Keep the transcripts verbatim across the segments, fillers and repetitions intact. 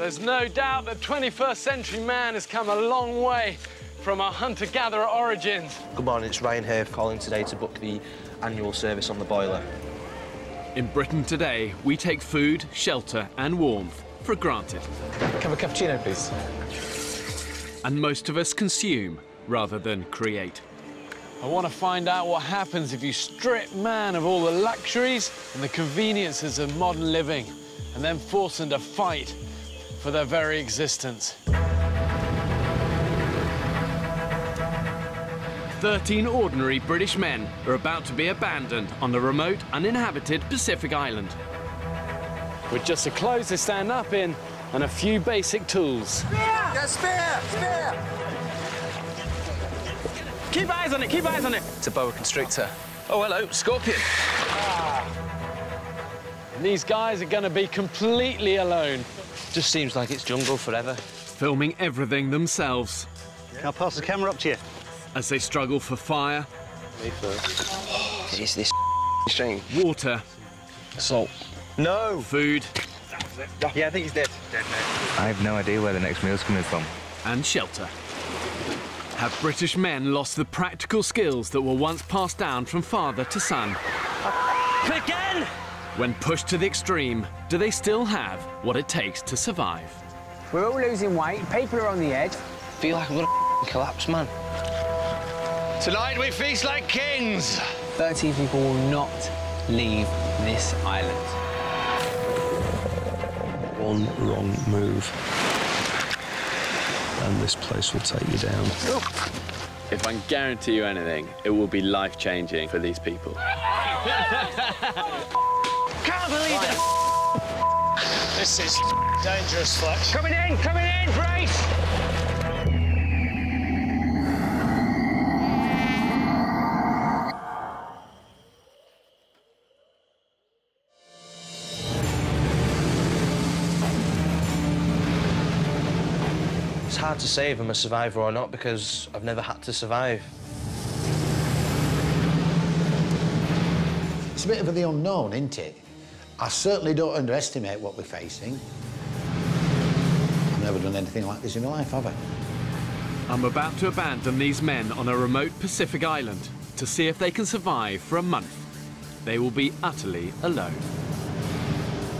There's no doubt that twenty-first century man has come a long way from our hunter-gatherer origins. Good morning, it's Ryan Herve calling today to book the annual service on the boiler. In Britain today, we take food, shelter and warmth for granted. Can I have a cappuccino, please? And most of us consume rather than create. I want to find out what happens if you strip man of all the luxuries and the conveniences of modern living and then force them to fight for their very existence. Thirteen ordinary British men are about to be abandoned on the remote, uninhabited Pacific island. With just the clothes they stand up in and a few basic tools. Spear! Yeah, spear! Spear! Keep eyes on it, keep eyes on it! It's a boa constrictor. Oh, hello, scorpion. Ah. And these guys are going to be completely alone. Just seems like it's jungle forever. Filming everything themselves. Can I pass the camera up to you? As they struggle for fire... Me first. Oh, it is this thing. Water. Salt. No! Food. Yeah, I think he's dead. Dead now. I have no idea where the next meal's coming from. And shelter. Have British men lost the practical skills that were once passed down from father to son? Again! When pushed to the extreme, do they still have what it takes to survive? We're all losing weight, people are on the edge. I feel like I'm gonna collapse, man. Tonight we feast like kings! thirteen people will not leave this island. One wrong move, and this place will take you down. If I can guarantee you anything, it will be life-changing for these people. Can't believe it! This is dangerous, Fletch. Coming in, coming in, brace! It's hard to say if I'm a survivor or not because I've never had to survive. It's a bit of the unknown, isn't it? I certainly don't underestimate what we're facing. I've never done anything like this in my life, have I? I'm about to abandon these men on a remote Pacific island to see if they can survive for a month. They will be utterly alone.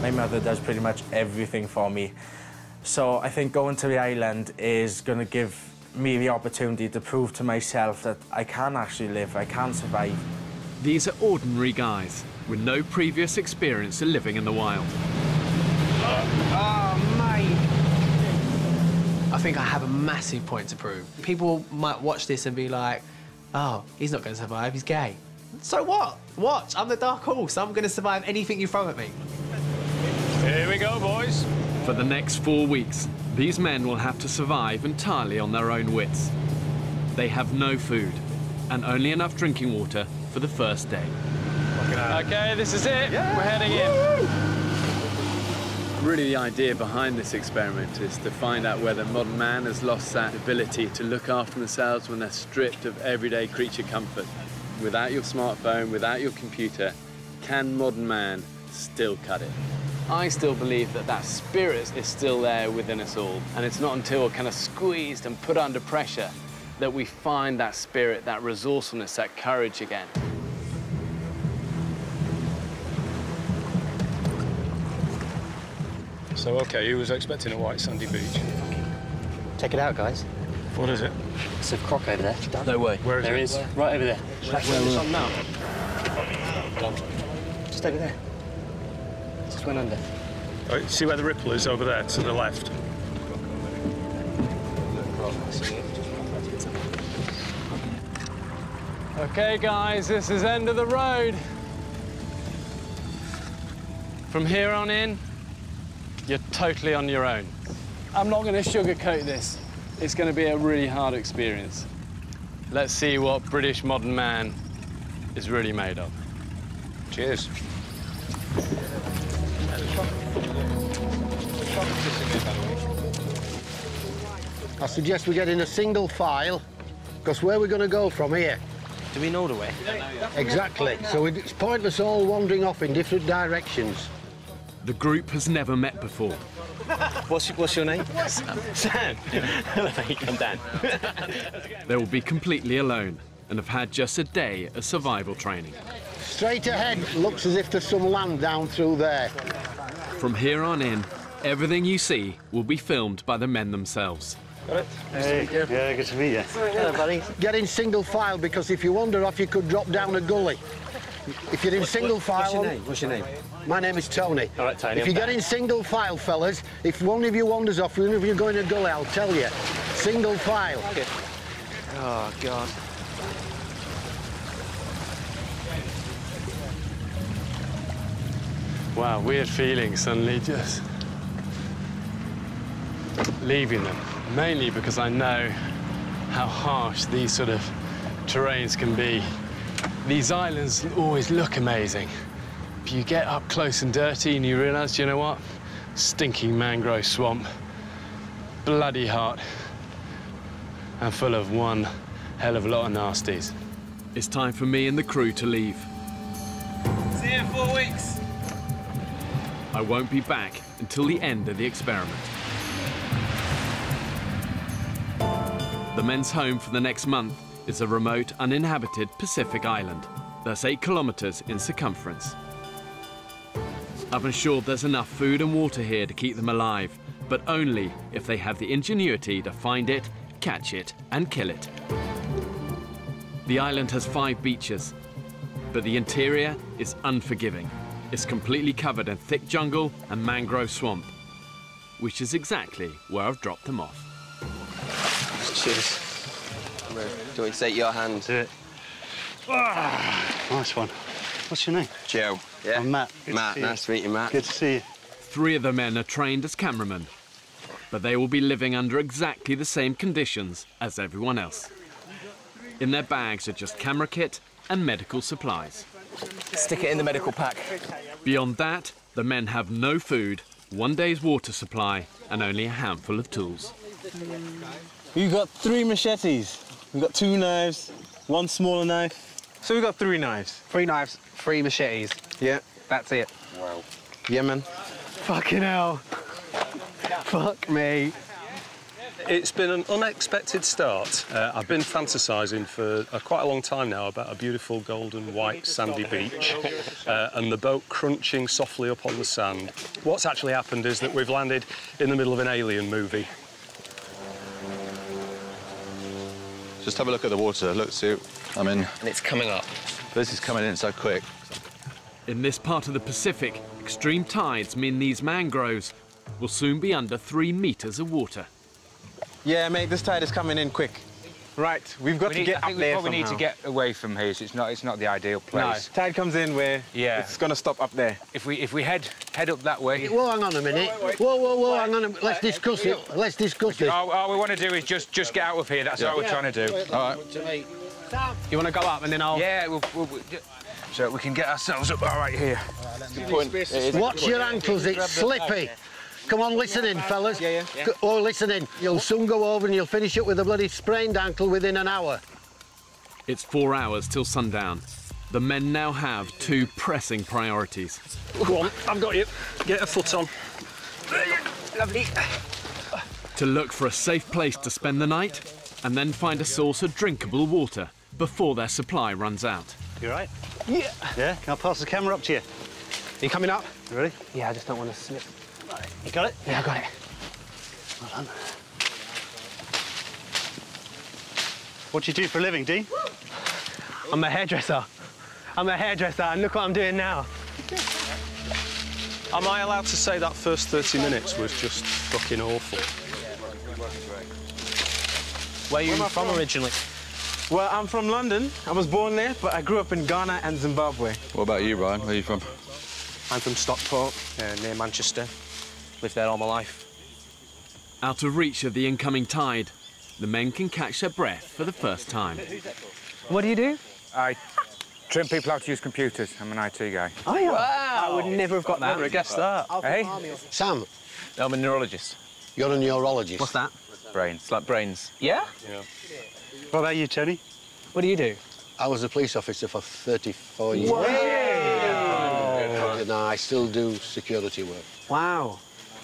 My mother does pretty much everything for me. So I think going to the island is going to give me the opportunity to prove to myself that I can actually live, I can survive. These are ordinary guys with no previous experience of living in the wild. Oh, mate! I think I have a massive point to prove. People might watch this and be like, oh, he's not going to survive, he's gay. So what? Watch, I'm the dark horse, I'm going to survive anything you throw at me. Here we go, boys. For the next four weeks, these men will have to survive entirely on their own wits. They have no food and only enough drinking water for the first day. OK, this is it. Yeah. We're heading in. Really, the idea behind this experiment is to find out whether modern man has lost that ability to look after themselves when they're stripped of everyday creature comfort. Without your smartphone, without your computer, can modern man still cut it? I still believe that that spirit is still there within us all, and it's not until we're kind of squeezed and put under pressure that we find that spirit, that resourcefulness, that courage again. So, OK, who was expecting a white sandy beach? Check it out, guys. What is it? It's a croc over there. Done. No way. Where is there it? There is. Where? Right over there. Where, where it's on now. Just over there. Just went under. Right, see where the ripple is over there, to the left? OK, guys, this is end of the road. From here on in, you're totally on your own. I'm not going to sugarcoat this. It's going to be a really hard experience. Let's see what British modern man is really made of. Cheers. I suggest we get in a single file, because where are we going to go from here? Do we know the way? Exactly. So it's pointless all wandering off in different directions. The group has never met before, What's, what's your name? Sam. Sam. I'm Dan. They will be completely alone and have had just a day of survival training. Straight ahead looks as if there's some land down through there. From here on in, everything you see will be filmed by the men themselves. Got it? Hey, yeah, good to meet you. Hello, buddy. Get in single file, because if you wander off, you could drop down a gully. If you're in single what, file... What's your name? What's your name? My name is Tony. All right, Tony. If you get in single file, fellas, if one of you wanders off, even if you're going to gully, I'll tell you. Single file. Okay. Oh, God. Wow, weird feeling suddenly just leaving them. Mainly because I know how harsh these sort of terrains can be. These islands always look amazing, but you get up close and dirty and you realise, you know what? Stinking mangrove swamp, bloody hot, and full of one hell of a lot of nasties. It's time for me and the crew to leave. See you in four weeks. I won't be back until the end of the experiment. The men's home for the next month is a remote, uninhabited Pacific island that's eight kilometres in circumference. I've ensured there's enough food and water here to keep them alive, but only if they have the ingenuity to find it, catch it, and kill it. The island has five beaches, but the interior is unforgiving. It's completely covered in thick jungle and mangrove swamp, which is exactly where I've dropped them off. Cheers. Do you want to take your hand? Do it. Ah, nice one. What's your name? Joe. Yeah. I'm Matt. Good Matt, to nice you. to meet you, Matt. Good to see you. Three of the men are trained as cameramen, but they will be living under exactly the same conditions as everyone else. In their bags are just camera kit and medical supplies. Stick it in the medical pack. Beyond that, the men have no food, one day's water supply, and only a handful of tools. You've got three machetes. We've got two knives, one smaller knife. So we've got three knives. Three knives, three machetes. Yeah, that's it. Wow. Yeah, man. Fucking hell. Fuck me. It's been an unexpected start. Uh, I've been fantasising for uh, quite a long time now about a beautiful golden white sandy beach uh, and the boat crunching softly up on the sand. What's actually happened is that we've landed in the middle of an alien movie. Just have a look at the water. Look, see, I mean... And it's coming up. This is coming in so quick. In this part of the Pacific, extreme tides mean these mangroves will soon be under three metres of water. Yeah, mate, this tide is coming in quick. Right, we've got we to need, get I up there somehow. We need to get away from here, so it's not, it's not the ideal place. No, tide comes in where yeah. it's going to stop up there. If we, if we head, head up that way... Well, hang on a minute. Whoa, whoa, whoa, whoa hang on a minute. Let's discuss it. Let's discuss it. All, all we want to do is just, just get out of here. That's yeah. all we're trying to do. All right. You want to go up and then I'll... Yeah, we'll... we'll, we'll so we can get ourselves up all right here. All right, good Watch your ankles, it's slippy. Come on, listen in, fellas. Yeah, yeah. Or listen in. You'll soon go over and you'll finish up with a bloody sprained ankle within an hour. It's four hours till sundown. The men now have two pressing priorities. Go on, I've got you. Get a foot on. Lovely. To look for a safe place to spend the night and then find a source of drinkable water before their supply runs out. You all right? Yeah. Yeah, can I pass the camera up to you? Are you coming up? You ready? Yeah, I just don't want to slip. You got it? Yeah, I got it. Well done. What do you do for a living, Dean? I'm a hairdresser. I'm a hairdresser, and look what I'm doing now. Am I allowed to say that first thirty minutes was just fucking awful? Where are you Where from, from originally? Well, I'm from London. I was born there, but I grew up in Ghana and Zimbabwe. What about you, Ryan? Where are you from? I'm from Stockport, uh, near Manchester. Lived there all my life. Out of reach of the incoming tide, the men can catch their breath for the first time. What do you do? I trim people how to use computers. I'm an I T guy. Oh, yeah. Wow! I would never have got that. I never guessed that. Hey? Sam? I'm a neurologist. You're a neurologist? What's that? Brains. Like brains. Yeah? Yeah. What about you, Tony? What do you do? I was a police officer for thirty-four years. Wow. Yeah. And I still do security work. Wow.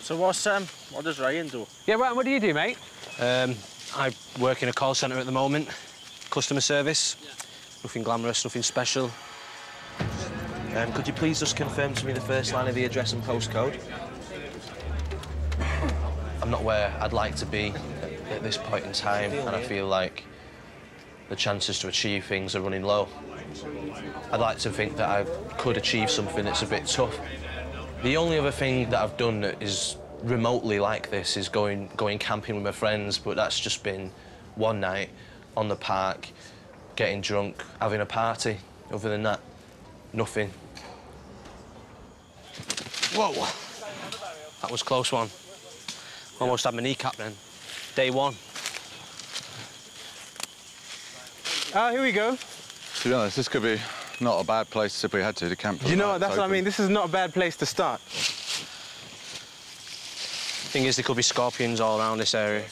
So what's um, what does Ryan do? Yeah, Ryan, what do you do, mate? Um, I work in a call centre at the moment. Customer service. Yeah. Nothing glamorous, nothing special. Um, could you please just confirm to me the first line of the address and postcode? I'm not where I'd like to be at, at this point in time, and I feel like the chances to achieve things are running low. I'd like to think that I could achieve something that's a bit tough. The only other thing that I've done that is remotely like this is going, going camping with my friends, but that's just been one night on the park, getting drunk, having a party. Other than that, nothing. Whoa! That was a close one. Almost had my kneecap then. Day one. Ah, uh, here we go. To be honest, this could be not a bad place if we had to, to camp. You know what, that's what I mean. This is not a bad place to start. Thing is, there could be scorpions all around this area.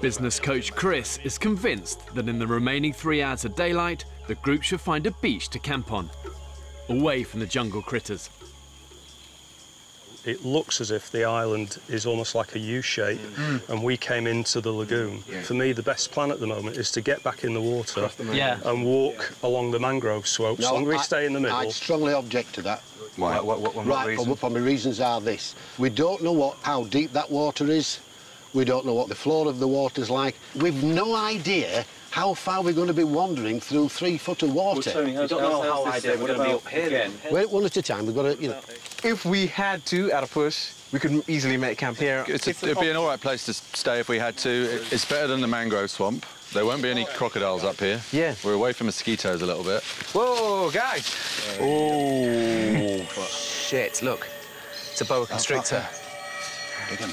Business coach Chris is convinced that in the remaining three hours of daylight, the group should find a beach to camp on, away from the jungle critters. It looks as if the island is almost like a U shape, mm. and we came into the lagoon. Yeah. For me, the best plan at the moment is to get back in the water the yeah. and walk yeah. along the mangrove slopes. No, so we I, stay in the middle. I strongly object to that. Why? What, what, what, right, what reason? For my reasons are this. We don't know what, how deep that water is. We don't know what the floor of the water's like. We've no idea how far we're going to be wandering through three foot of water. We don't know how high we're going to be up here again. Wait, one at a time. We've got to, you know. If we had to, at a push, we could easily make camp here. It's a, it'd be an all right place to stay if we had to. It's better than the mangrove swamp. There won't be any crocodiles up here. Yeah. We're away from mosquitoes a little bit. Whoa, guys! Oh, shit! Look, it's a boa constrictor. Dig him.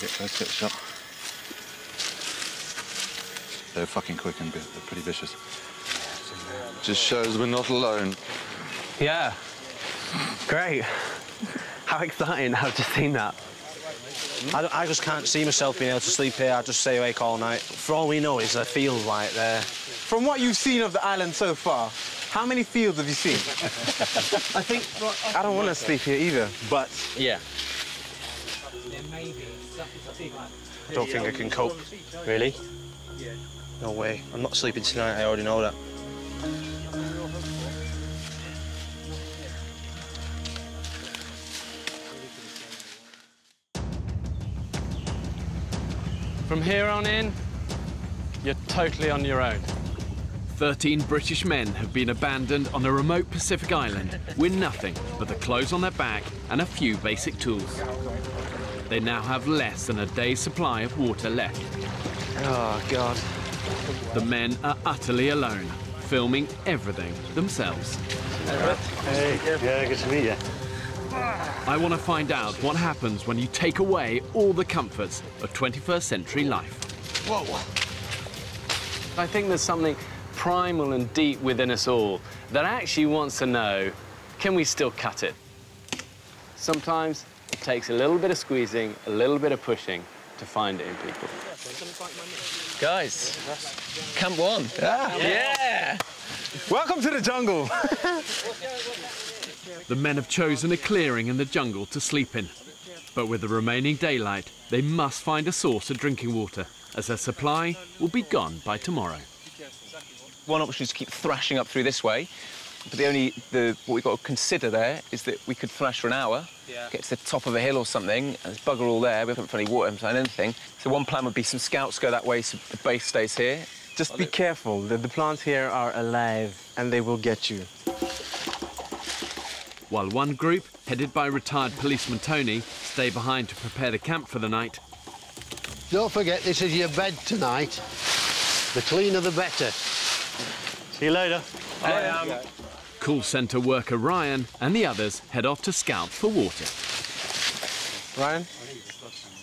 Get close, get shot. They're fucking quick and they're pretty vicious. Just shows we're not alone. Yeah. Great. How exciting! I've just seen that. I, I just can't see myself being able to sleep here. I just stay awake all night. For all we know, is a field right there. From what you've seen of the island so far, how many fields have you seen? I think I don't want to sleep here either. But yeah. I don't think I can cope. Really? No way. I'm not sleeping tonight, I already know that. From here on in, you're totally on your own. Thirteen British men have been abandoned on a remote Pacific island with nothing but the clothes on their back and a few basic tools. They now have less than a day's supply of water left. Oh, God. The men are utterly alone, filming everything themselves. Hey, yeah, good to meet you. I want to find out what happens when you take away all the comforts of twenty-first century life. Whoa. I think there's something primal and deep within us all that actually wants to know, can we still cut it? Sometimes it takes a little bit of squeezing, a little bit of pushing to find it in people. Guys, camp one. Yeah. yeah. Welcome to the jungle. The men have chosen a clearing in the jungle to sleep in. But with the remaining daylight, they must find a source of drinking water, as their supply will be gone by tomorrow. One option is to keep thrashing up through this way. But the only, the, what we've got to consider there is that we could thrash for an hour, yeah. get to the top of a hill or something, and there's bugger all there, we haven't found any water, haven't found anything. So one plan would be some scouts go that way so the base stays here. Just I'll be look. careful, the, the plants here are alive and they will get you. While one group, headed by retired policeman Tony, stay behind to prepare the camp for the night. Don't forget this is your bed tonight. The cleaner the better. See you later. Hey, um, Call centre worker Ryan and the others head off to scout for water. Ryan,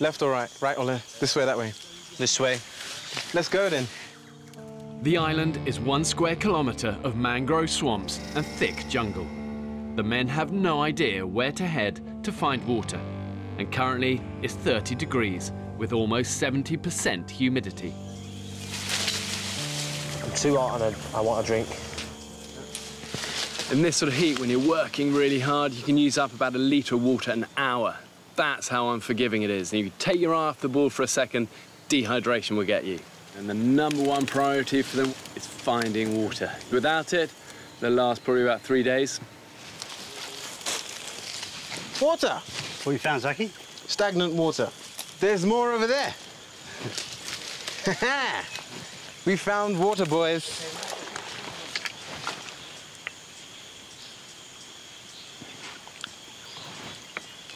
left or right? Right or left? This way, that way? This way. Let's go then. The island is one square kilometre of mangrove swamps and thick jungle. The men have no idea where to head to find water, and currently it's thirty degrees with almost seventy percent humidity. I'm too hot and I want a drink. In this sort of heat, when you're working really hard, you can use up about a litre of water an hour. That's how unforgiving it is. And you take your eye off the ball for a second, dehydration will get you. And the number one priority for them is finding water. Without it, they'll last probably about three days. Water. What you found, Zaki? Stagnant water. There's more over there. We found water, boys.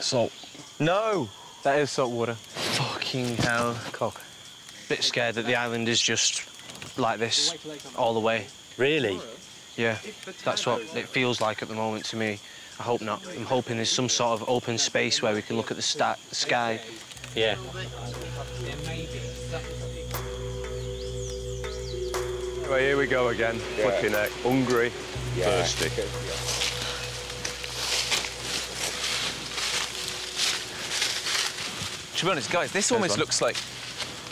Salt. No! That is salt water. Fucking hell. Cock. Bit scared that the island is just like this all the way. Really? Yeah. That's what it feels like at the moment to me. I hope not. I'm hoping there's some sort of open space where we can look at the sta sky. Yeah. Well, here we go again. Yeah. Flipping it. Hungry. Yeah. Thirsty. Yeah. To be honest, guys, this There's almost one. looks like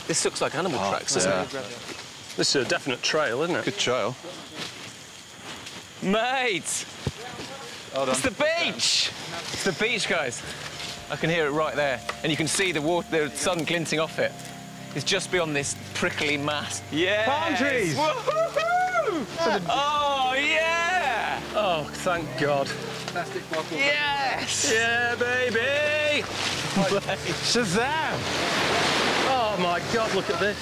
this looks like animal oh, tracks, doesn't yeah. it? This is a definite trail, isn't it? Good trail, mate. Hold on. It's the beach. It's the beach, guys. I can hear it right there, and you can see the water, the sun glinting off it. It's just beyond this prickly mass. Yeah. Palm trees. Woo-hoo-hoo! Oh yeah! Oh, thank God. Plastic bottle. Yes. Yeah, baby. Shazam! Oh my God, look at this.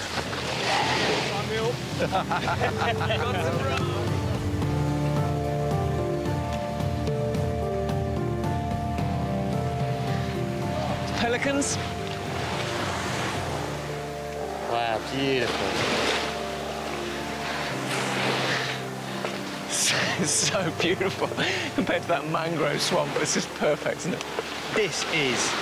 Pelicans. Wow, beautiful. It's so beautiful compared to that mangrove swamp. It's just perfect, isn't it? This is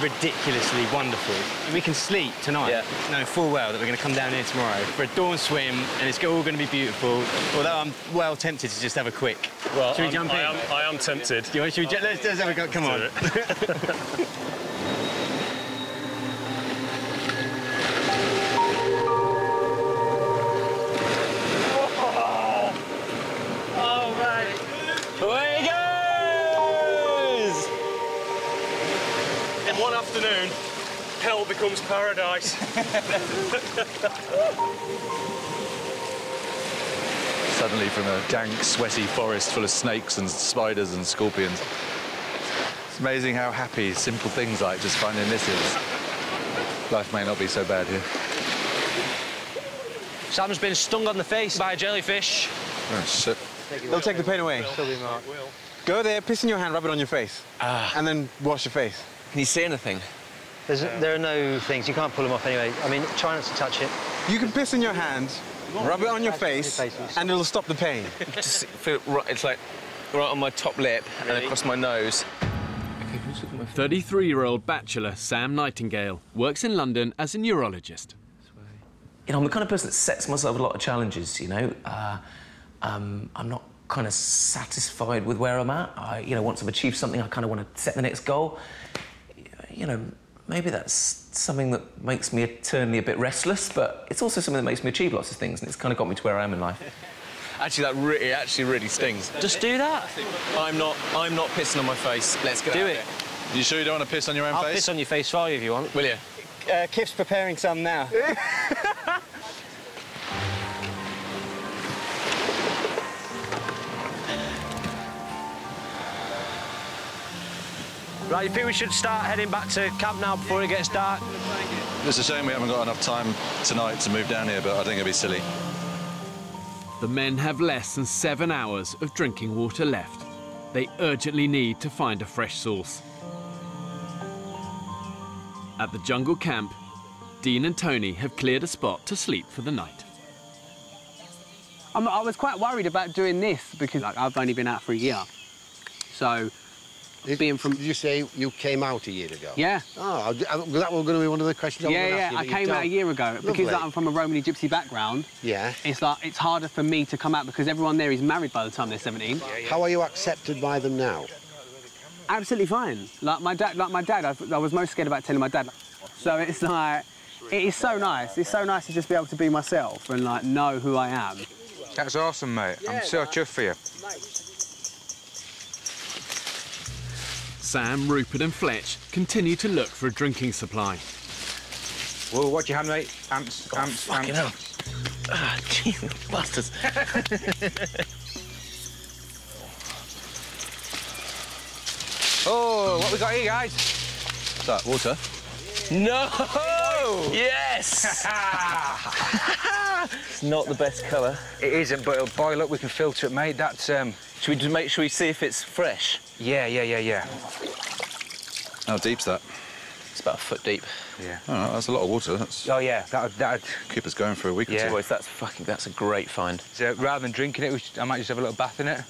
ridiculously wonderful. We can sleep tonight, yeah. knowing full well that we're going to come down here tomorrow for a dawn swim, and it's all going to be beautiful. Although I'm well tempted to just have a quick. Well, should we jump in? I am, I am tempted. Do you want, should we? Oh, let's, let's have a go. Come on. Afternoon, hell becomes paradise. Suddenly, from a dank, sweaty forest full of snakes and spiders and scorpions, it's amazing how happy simple things like just finding this is. Life may not be so bad here. Sam's been stung on the face by a jellyfish. Oh, shit. They'll take the pain away. Go there, piss in your hand, rub it on your face, ah. and then wash your face. Can you see anything? There's, there are no things. You can't pull them off anyway. I mean, try not to touch it. You can piss in your hand, rub it on your face, and it'll stop the pain. Just feel right, it's like right on my top lip really? and across my nose. thirty-three-year-old bachelor Sam Nightingale works in London as a neurologist. You know, I'm the kind of person that sets myself a lot of challenges, you know. Uh, um, I'm not kind of satisfied with where I'm at. I, you know, once I've achieved something, I kind of want to set the next goal. You know, maybe that's something that makes me eternally a bit restless, but it's also something that makes me achieve lots of things, and it's kind of got me to where I am in life. Actually, that really, it actually really stings. Just do that. I'm not, I'm not pissing on my face. Let's go. Do it. Are you sure you don't want to piss on your own I'll face? I'll piss on your face for you if you want. Will you? Uh, Kip's preparing some now. Right, you think we should start heading back to camp now before it gets dark? It's a shame we haven't got enough time tonight to move down here, but I think it'd be silly. The men have less than seven hours of drinking water left. They urgently need to find a fresh source. At the jungle camp, Dean and Tony have cleared a spot to sleep for the night. I'm, I was quite worried about doing this because like, I've only been out for a year, so. Being from... Did you say you came out a year ago? Yeah. Oh, that was going to be one of the questions I was going to ask you. Yeah, yeah, I came out a year ago. Lovely. Because I'm from a Romany Gypsy background. Yeah. It's like, it's harder for me to come out because everyone there is married by the time they're seventeen. Yeah, yeah. How are you accepted by them now? Absolutely fine. Like my dad, like my dad, I, I was most scared about telling my dad. So it's like, it is so nice. It's so nice to just be able to be myself and like know who I am. That's awesome, mate. Yeah, I'm so chuffed for you. Mate. Sam, Rupert and Fletch continue to look for a drinking supply. Whoa, watch your hand, mate. Ants, oh, ants, fucking ants. Ah, oh, Jesus, bastards. Oh, what we got here, guys? What's that, water? Yeah. No! Oh, yes! It's not the best colour. It isn't, but it'll boil up. We can filter it, mate. That's, um... Should we just make sure we see if it's fresh? Yeah, yeah, yeah, yeah. How deep's that? It's about a foot deep. Yeah. Oh, that's a lot of water. That's... Oh, yeah. That'd, that'd keep us going for a week yeah. or two. Boys, that's fucking... That's a great find. So, rather than drinking it, we should, I might just have a little bath in it.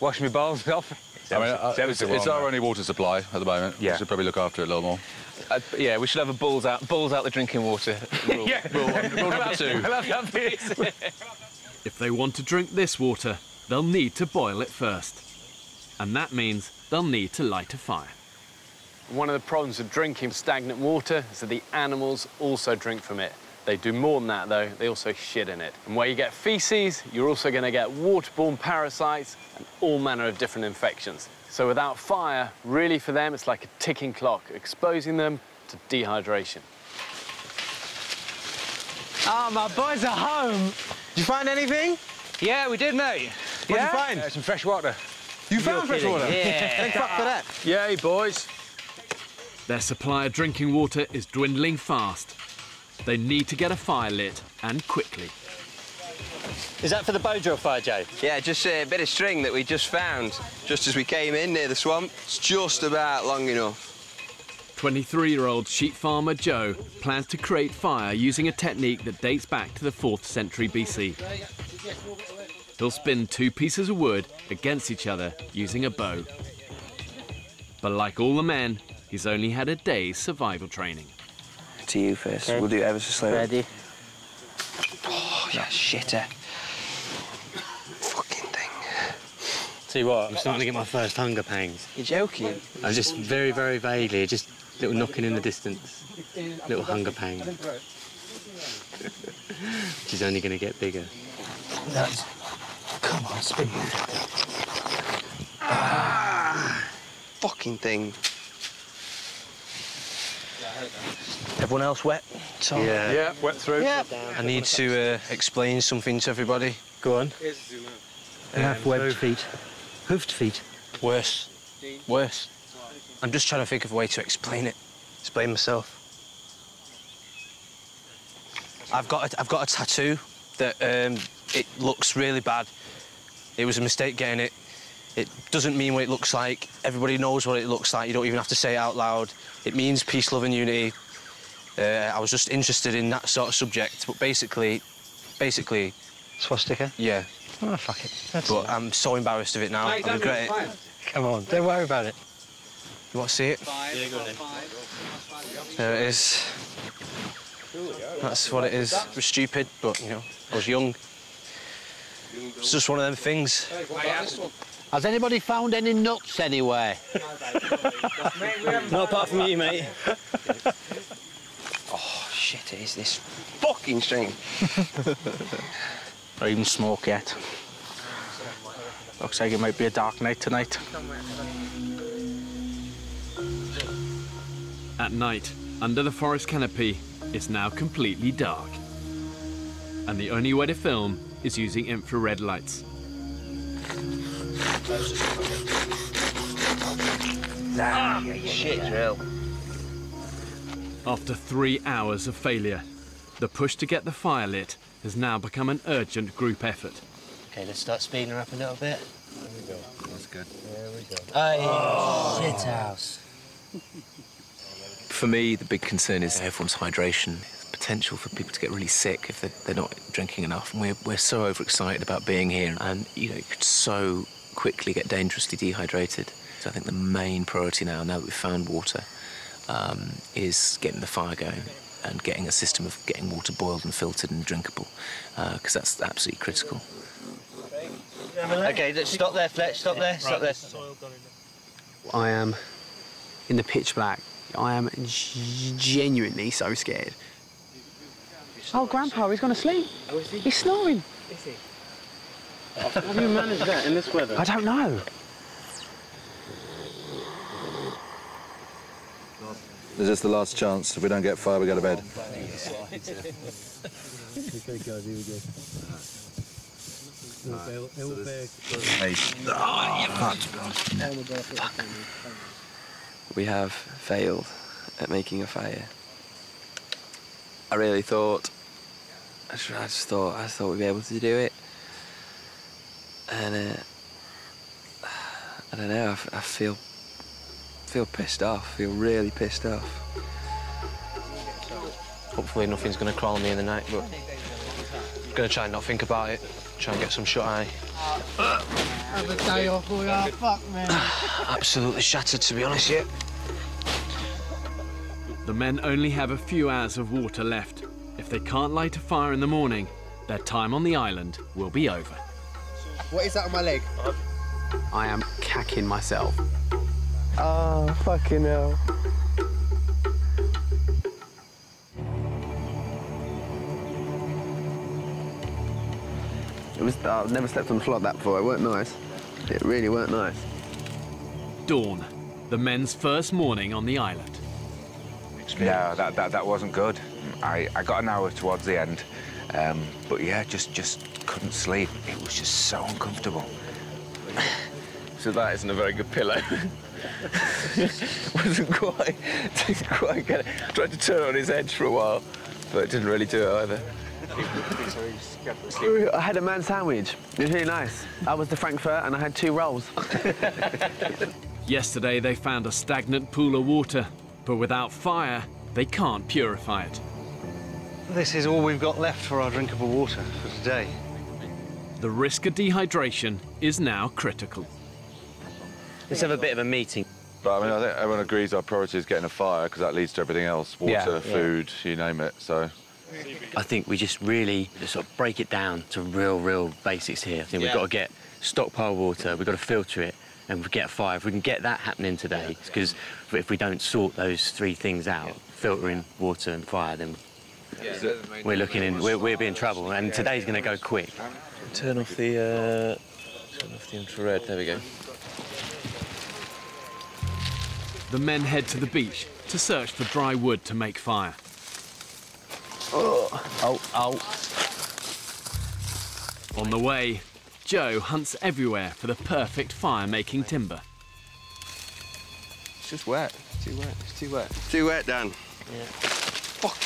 Wash my balls off. I mean, uh, it's, it's our only water supply at the moment. Yeah. We should probably look after it a little more. Uh, yeah, we should have a balls out, balls out the drinking water rule. Yeah. Rule, one, rule number two. I love that piece. If they want to drink this water, they'll need to boil it first. And that means they'll need to light a fire. One of the problems with drinking stagnant water is that the animals also drink from it. They do more than that, though. They also shit in it. And where you get faeces, you're also going to get waterborne parasites and all manner of different infections. So without fire, really for them, it's like a ticking clock, exposing them to dehydration. Ah, oh, my boys are home. Did you find anything? Yeah, we did, mate. What yeah? did you find? Uh, some fresh water. You found fresh water? Yeah. Thank fuck for that. Yay, boys. Their supply of drinking water is dwindling fast. They need to get a fire lit, and quickly. Is that for the bow drill fire, Joe? Yeah, just a bit of string that we just found just as we came in near the swamp. It's just about long enough. twenty-three-year-old sheep farmer Joe plans to create fire using a technique that dates back to the fourth century B C. He'll spin two pieces of wood against each other using a bow. But like all the men, he's only had a day's survival training. To you first. Okay. We'll do it ever so slowly. Ready? Oh, yeah, shitter. Fucking thing. See what? I'm starting to get my first hunger pangs. You're joking? I'm just very, very vaguely, just little knocking in the distance. Little hunger pang. Which is only going to get bigger. That's... Come on, spin. Ah, fucking thing. Everyone else wet? Tom? Yeah. Yeah, wet through. Yep. I need to uh, explain something to everybody. Go on. They have um, webbed feet. Hoofed feet. Worse. Worse. I'm just trying to think of a way to explain it. Explain myself. I've got a, I've got a tattoo that um, it looks really bad. It was a mistake getting it. It doesn't mean what it looks like. Everybody knows what it looks like. You don't even have to say it out loud. It means peace, love and unity. Uh, I was just interested in that sort of subject, but basically... basically... Swastika? Yeah. Oh, fuck it. That's but it. I'm so embarrassed of it now. Like, I regret it. Come on, don't worry about it. You want to see it? Five, yeah, go five. There it is. That's what it is. It was stupid, but, you know, I was young. It's just one of them things. Has anybody found any nuts anywhere? Not apart from you, mate. Oh, shit, it is this fucking string. Or even smoke yet. Looks like it might be a dark night tonight. At night, under the forest canopy, it's now completely dark. And the only way to film is using infrared lights. Ah, shit, Jill. After three hours of failure, the push to get the fire lit has now become an urgent group effort. OK, let's start speeding her up a little bit. There we go. That's good. There we go. Oh, shit house. For me, the big concern is everyone's hydration. There's potential for people to get really sick if they're, they're not drinking enough. And we're, we're so overexcited about being here. And, you know, you could so... quickly get dangerously dehydrated. So I think the main priority now, now that we've found water, um, is getting the fire going and getting a system of getting water boiled and filtered and drinkable, because uh, that's absolutely critical. OK, let's stop there, Fletch, stop there, stop there. I am, in the pitch black, I am genuinely so scared. Oh, Grandpa, he's gone to sleep. Oh, is he? He's snoring. Is he? How do you manage that in this weather? I don't know. Is this the last chance? If we don't get fire, we go to bed. Okay, guys, here we go. Right. They'll, they'll so this... hey. Oh, we have failed at making a fire. I really thought, I just, I just thought, I thought we'd be able to do it. And uh, I don't know, I, I feel, feel pissed off, feel really pissed off. Hopefully nothing's going to crawl me in the night, but I'm going to try and not think about it, try and get some shut eye. Have a day off, we are fucked, man. Absolutely shattered, to be honest, yeah. The men only have a few hours of water left. If they can't light a fire in the morning, their time on the island will be over. What is that on my leg? I am cacking myself. Oh, fucking hell. It was, oh, I've never slept on the floor like that before. It weren't nice. It really weren't nice. Dawn, the men's first morning on the island. No, that, that, that wasn't good. I, I got an hour towards the end, um, but yeah, just, just couldn't sleep. It was just so uncomfortable. So that isn't a very good pillow. Wasn't quite, didn't quite get it. Tried to turn it on his edge for a while, but it didn't really do it either. I had a man sandwich. It was really nice. I was the Frankfurt and I had two rolls. Yesterday they found a stagnant pool of water, but without fire, they can't purify it. This is all we've got left for our drinkable water for today. The risk of dehydration is now critical. Let's have a bit of a meeting. But I mean, I think everyone agrees our priority is getting a fire because that leads to everything else, water, yeah, yeah. food, you name it, so. I think we just really just sort of break it down to real, real basics here. I think yeah. we've got to get stockpile water, we've got to filter it, and we get fire. If we can get that happening today, because if we don't sort those three things out, yeah. filtering, water and fire, then yeah. we're looking in, we're, we're in trouble, and today's going to go quick. Turn off the, uh, turn off the infrared, there we go. The men head to the beach to search for dry wood to make fire. Oh, ow, ow. On the way, Joe hunts everywhere for the perfect fire-making timber. It's just wet. It's too wet. It's too wet. It's too wet, Dan. Yeah. Fuck.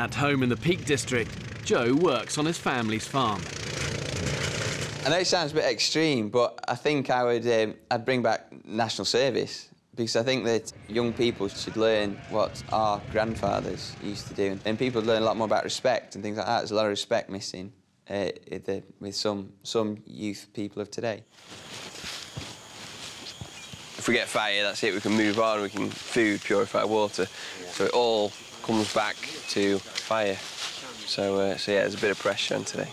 At home in the Peak District, Joe works on his family's farm. I know it sounds a bit extreme, but I think I would um, I'd bring back national service. Because I think that young people should learn what our grandfathers used to do. And people learn a lot more about respect and things like that. There's a lot of respect missing uh, with some, some youth people of today. If we get fire, that's it. We can move on. We can food, purify water. So it all comes back to fire. So, uh, so yeah, there's a bit of pressure on today.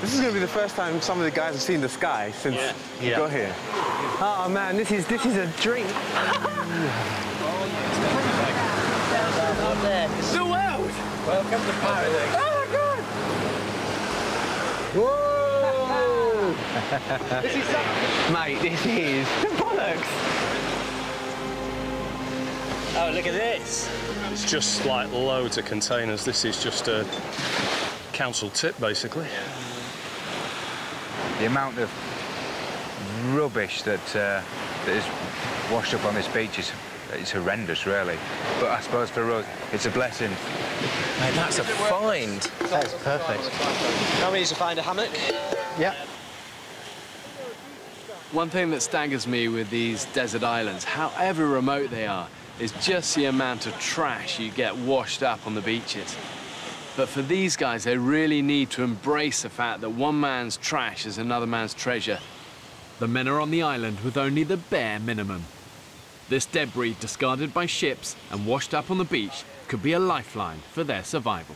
This is going to be the first time some of the guys have seen the sky since yeah. we yeah. got here. Oh man, this is this is a drink. The world. Welcome to paradise. Oh my God! Whoa! This is so... Mate, this is bollocks. Oh look at this! It's just like loads of containers. This is just a council tip, basically. The amount of rubbish that, uh, that is washed up on this beach is it's horrendous, really. But I suppose for us, it's a blessing. Man, that's a find. That's perfect. Now we need to find a hammock. Yeah. One thing that staggers me with these desert islands, however remote they are, is just the amount of trash you get washed up on the beaches. But for these guys, they really need to embrace the fact that one man's trash is another man's treasure. The men are on the island with only the bare minimum. This debris, discarded by ships and washed up on the beach, could be a lifeline for their survival.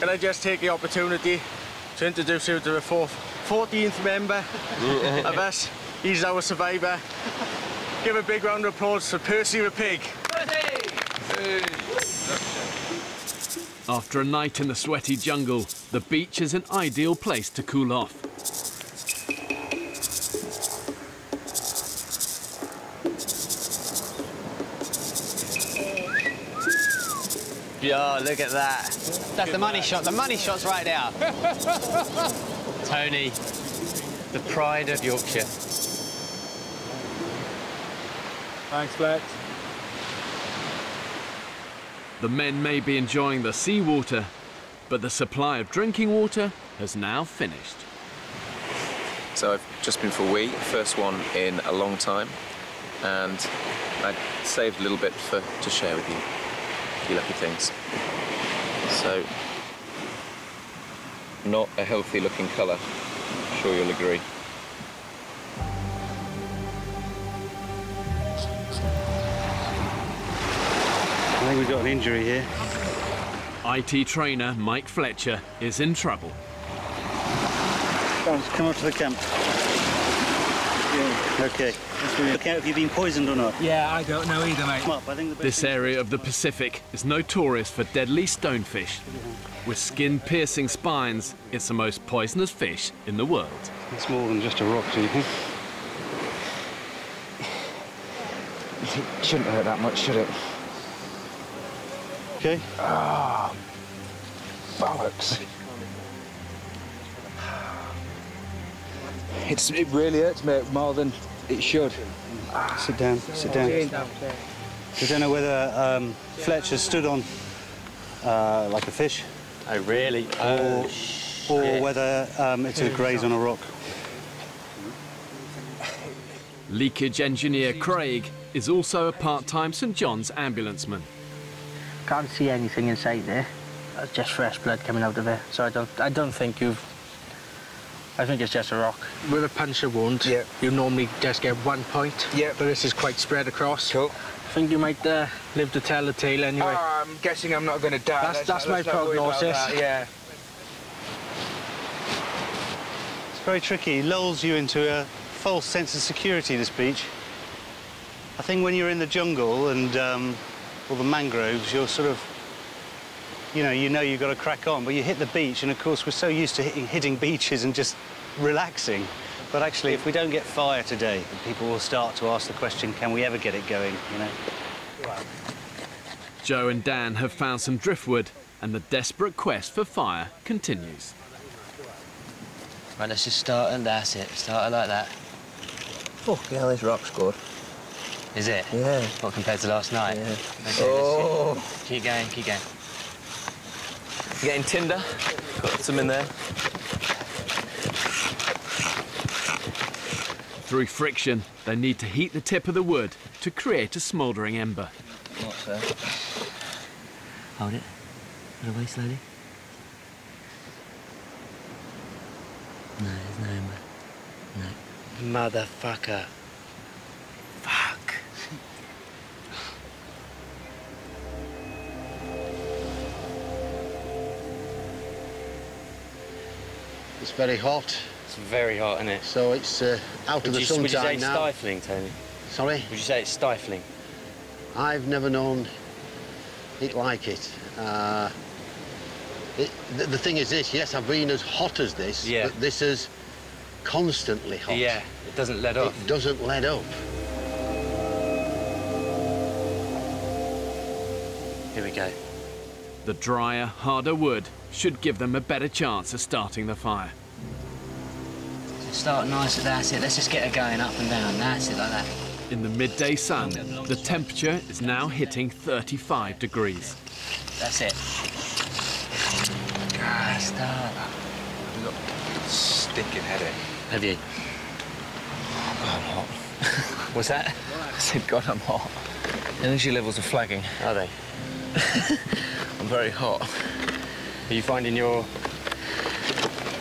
Can I just take the opportunity to introduce you to the fourteenth member of us? He's our survivor. Give a big round of applause for Percy the Pig. Percy! Hey. Thank you. After a night in the sweaty jungle, the beach is an ideal place to cool off. Yeah, look at that. That's the money shot. The money shot's right there. Tony, the pride of Yorkshire. Thanks, Flex. The men may be enjoying the seawater, but the supply of drinking water has now finished. So I've just been for a wee, first one in a long time, and I saved a little bit for to share with you. A few lucky things. So, not a healthy-looking colour, I'm sure you'll agree. I think we've got an injury here. I T trainer Mike Fletcher is in trouble. Come, come up to the camp. Yeah. OK. Look out if you've been poisoned or not. Yeah, I don't know either, mate. Come up. I think the this area of the Pacific is notorious for deadly stonefish. With skin-piercing spines, it's the most poisonous fish in the world. It's more than just a rock, do you think? It shouldn't hurt that much, should it? OK. Ah, bollocks. It's, it really hurts me more than it should. Ah. Sit down, sit down. I don't know whether um, Fletcher stood on uh, like a fish. Oh, really? Or, oh, or whether um, it's a graze on a rock. Leakage engineer Craig is also a part-time St John's ambulanceman. Can't see anything inside there. That's just fresh blood coming out of there. So I don't, I don't think you've. I think it's just a rock. With a puncture wound, yeah, you normally just get one point. Yeah, but this is quite spread across. Cool. I think you might uh, live to tell the tale anyway. Uh, I'm guessing I'm not going to die. That's, that's, that's my prognosis. That, yeah. It's very tricky. It lulls you into a false sense of security. This beach. I think when you're in the jungle and. Um, Or the mangroves, you're sort of, you know, you know you've got to crack on, but you hit the beach, and of course we're so used to hitting, hitting beaches and just relaxing. But actually, if we don't get fire today, people will start to ask the question, can we ever get it going, you know? Wow. Joe and Dan have found some driftwood, and the desperate quest for fire continues. Right, let's just start, and that's it. Start it like that. Oh, yeah, this rock's good. Is it? Yeah. What, compared to last night? Yeah. Okay, oh. Keep going, keep going. Getting tinder. Got some in there. Through friction, they need to heat the tip of the wood to create a smouldering ember. Not so. Hold it. Put it away slowly. No, there's no ember. No. Motherfucker. It's very hot. It's very hot, isn't it? So it's uh, out would of the you, sunshine now. Would you say it's now. stifling, Tony? Sorry? Would you say it's stifling? I've never known it like it. Uh, it the, the thing is this, yes, I've been as hot as this, yeah, but this is constantly hot. Yeah, it doesn't let up. It doesn't let up. Here we go. The drier, harder wood should give them a better chance of starting the fire. Start nice, that's it. Let's just get it going up and down. That's it, like that. In the midday sun, the temperature is now hitting thirty-five degrees. That's it. God, start. I've got a stinking headache. Have you? Oh, I'm hot. What's that? I said, God, I'm hot. Energy levels are flagging. Are they? I'm very hot. Are you finding your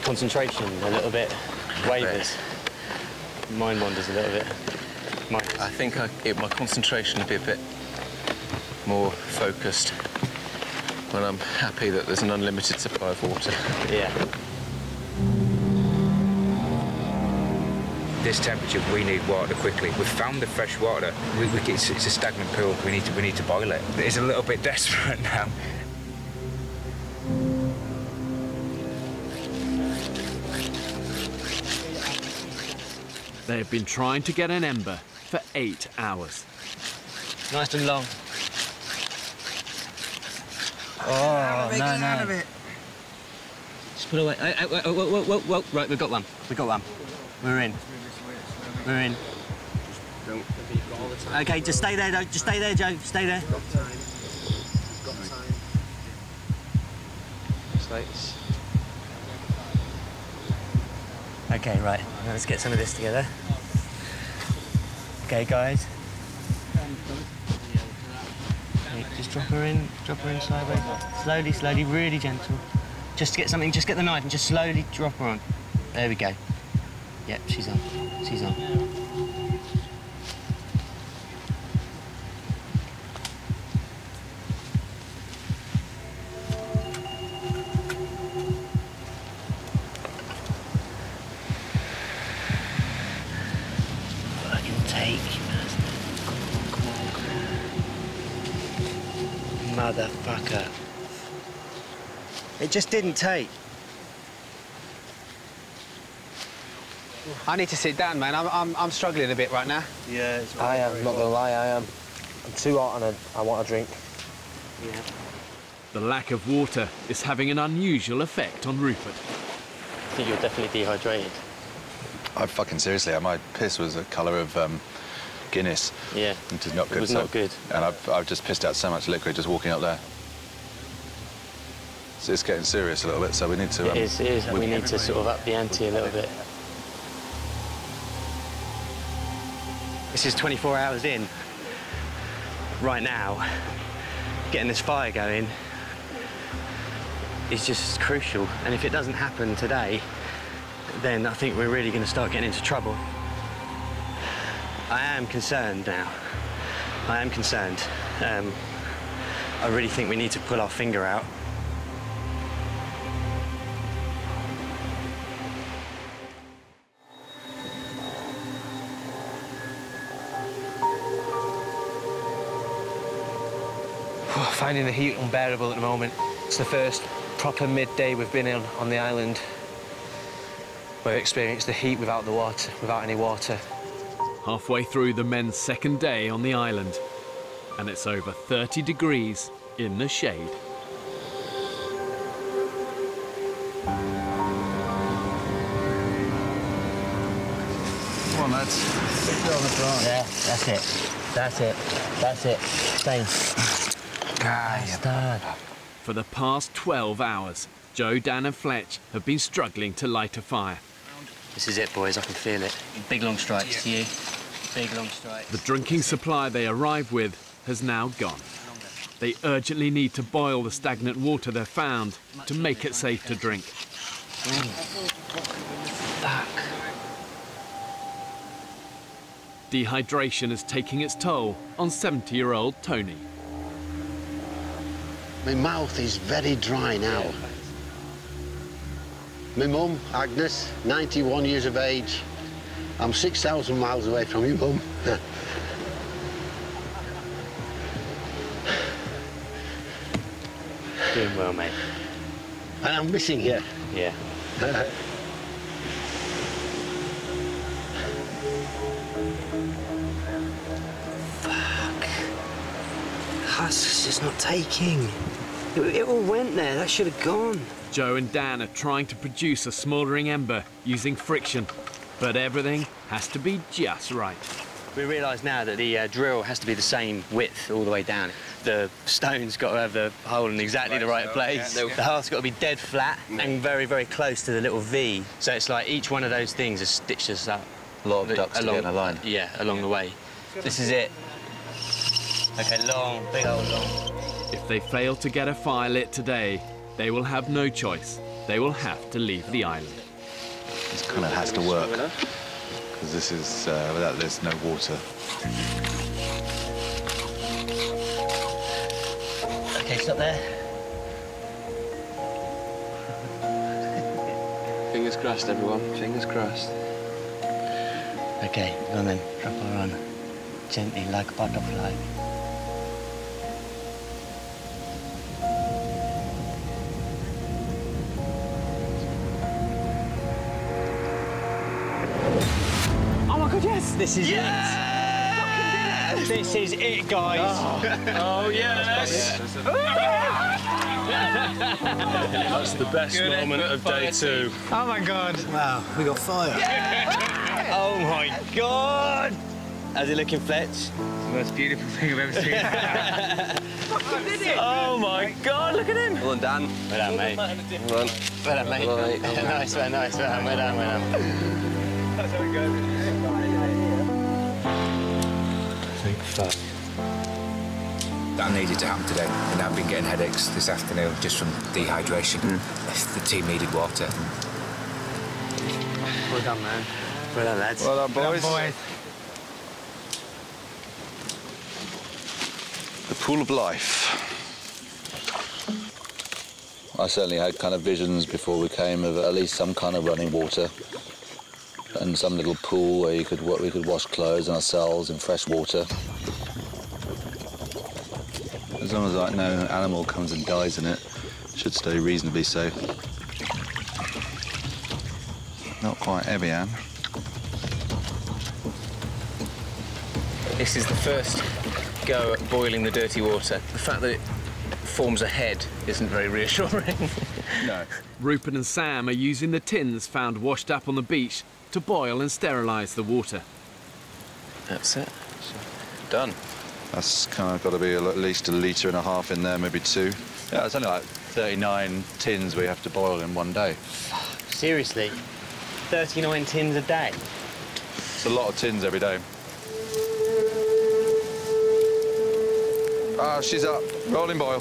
concentration a little bit wavers? Mind wanders a little bit. Mike. I think I, it, my concentration would be a bit more focused when I'm happy that there's an unlimited supply of water. Yeah. This temperature, we need water quickly. We've found the fresh water. We, we, it's, it's a stagnant pool. We need to we need to boil it. It's a little bit desperate now. They have been trying to get an ember for eight hours. Nice and long. Oh, no, no. Out of it. Just put it away. Whoa, whoa, whoa, whoa, whoa. Right, we've got one. We've got one. We're in. We're in. Don't. OK, just stay there, though. Just stay there, Joe. Stay there. We've got time. We've got time. Slates. OK, right. Let's get some of this together. OK, guys. Just drop her in, drop her in sideways. Slowly, slowly, really gentle. Just get something, just get the knife and just slowly drop her on. There we go. Yep, she's on, she's on. I can take. Motherfucker. It just didn't take. I need to sit down, man. I'm, I'm, I'm struggling a bit right now. Yeah, it's I am, not gonna lie, I am. I'm too hot and I, I want a drink. Yeah. The lack of water is having an unusual effect on Rupert. I think you're definitely dehydrated. I fucking seriously am. My piss was the colour of, um... Guinness. Yeah. It is not good. It was so, not good. And I've, I've just pissed out so much liquid just walking up there. So it's getting serious a little bit, so we need to... Um, it is, it is, and we need everybody. to sort of up the ante a little bit. This is twenty-four hours in, right now. Getting this fire going is just crucial. And if it doesn't happen today, then I think we're really going to start getting into trouble. I am concerned now. I am concerned. Um, I really think we need to pull our finger out. Finding the heat unbearable at the moment. It's the first proper midday we've been in on the island. We've experienced the heat without the water, without any water. Halfway through the men's second day on the island, and it's over thirty degrees in the shade. Come on, lads. Sit on the front. Yeah, that's it. That's it. That's it. Thanks. Nice done. For the past twelve hours, Joe, Dan and Fletch have been struggling to light a fire. This is it, boys. I can feel it. Big, long strikes yeah. to you. Big, long strikes. The drinking supply they arrive with has now gone. They urgently need to boil the stagnant water they've found to make it safe to drink. Mm. Fuck. Dehydration is taking its toll on seventy-year-old Tony. My mouth is very dry now. My mum, Agnes, ninety-one years of age. I'm six thousand miles away from you, mum. Doing well, mate. And I'm missing you. Yeah. Fuck. That's just not taking. It, it all went there. That should have gone. Joe and Dan are trying to produce a smouldering ember using friction, but everything has to be just right. We realise now that the uh, drill has to be the same width all the way down. The stone's got to have the hole in exactly the right place. The hearth's got to be dead flat and very, very close to the little V. So it's like each one of those things has stitched us up. A lot of ducks along the line. Yeah, along the way. This is it. OK, long, big old long. If they fail to get a fire lit today, they will have no choice. They will have to leave the island. This kind of has to work, because this is, uh, without this, no water. OK, stop there. Fingers crossed, everyone. Fingers crossed. OK, go on then. Drop her on. Gently, like a butterfly. I Yes, this is yeah! it. This is it, guys. Oh, oh yes. That's the best Good moment of day two. Oh my God. Wow, we got fire. Yeah! Oh my God. How's it looking, Fletch? It's the most beautiful thing I've ever seen. Oh my God, look at him. Well done, Dan. Well done, mate. Well done, well done mate. Well done, mate. Nice, well done, nice, well done, well done, well done. That's how it goes. I think fuck. That needed to happen today, and I've been getting headaches this afternoon just from dehydration. Mm. The team needed water. Well done, man. Well done, lads. Well done, boys. Well done, boys. The pool of life. I certainly had kind of visions before we came of at least some kind of running water and some little pool where you could we could wash clothes and ourselves in fresh water. As long as like no animal comes and dies in it, it should stay reasonably safe. Not quite heavy, Anne. This is the first go at boiling the dirty water. The fact that it forms a head isn't very reassuring. No. Rupert and Sam are using the tins found washed up on the beach to boil and sterilise the water. That's it. Done. That's kind of got to be at least a litre and a half in there, maybe two. Yeah, it's only like thirty-nine tins we have to boil in one day. Seriously? thirty-nine tins a day? It's a lot of tins every day. Ah, she's up. Rolling boil.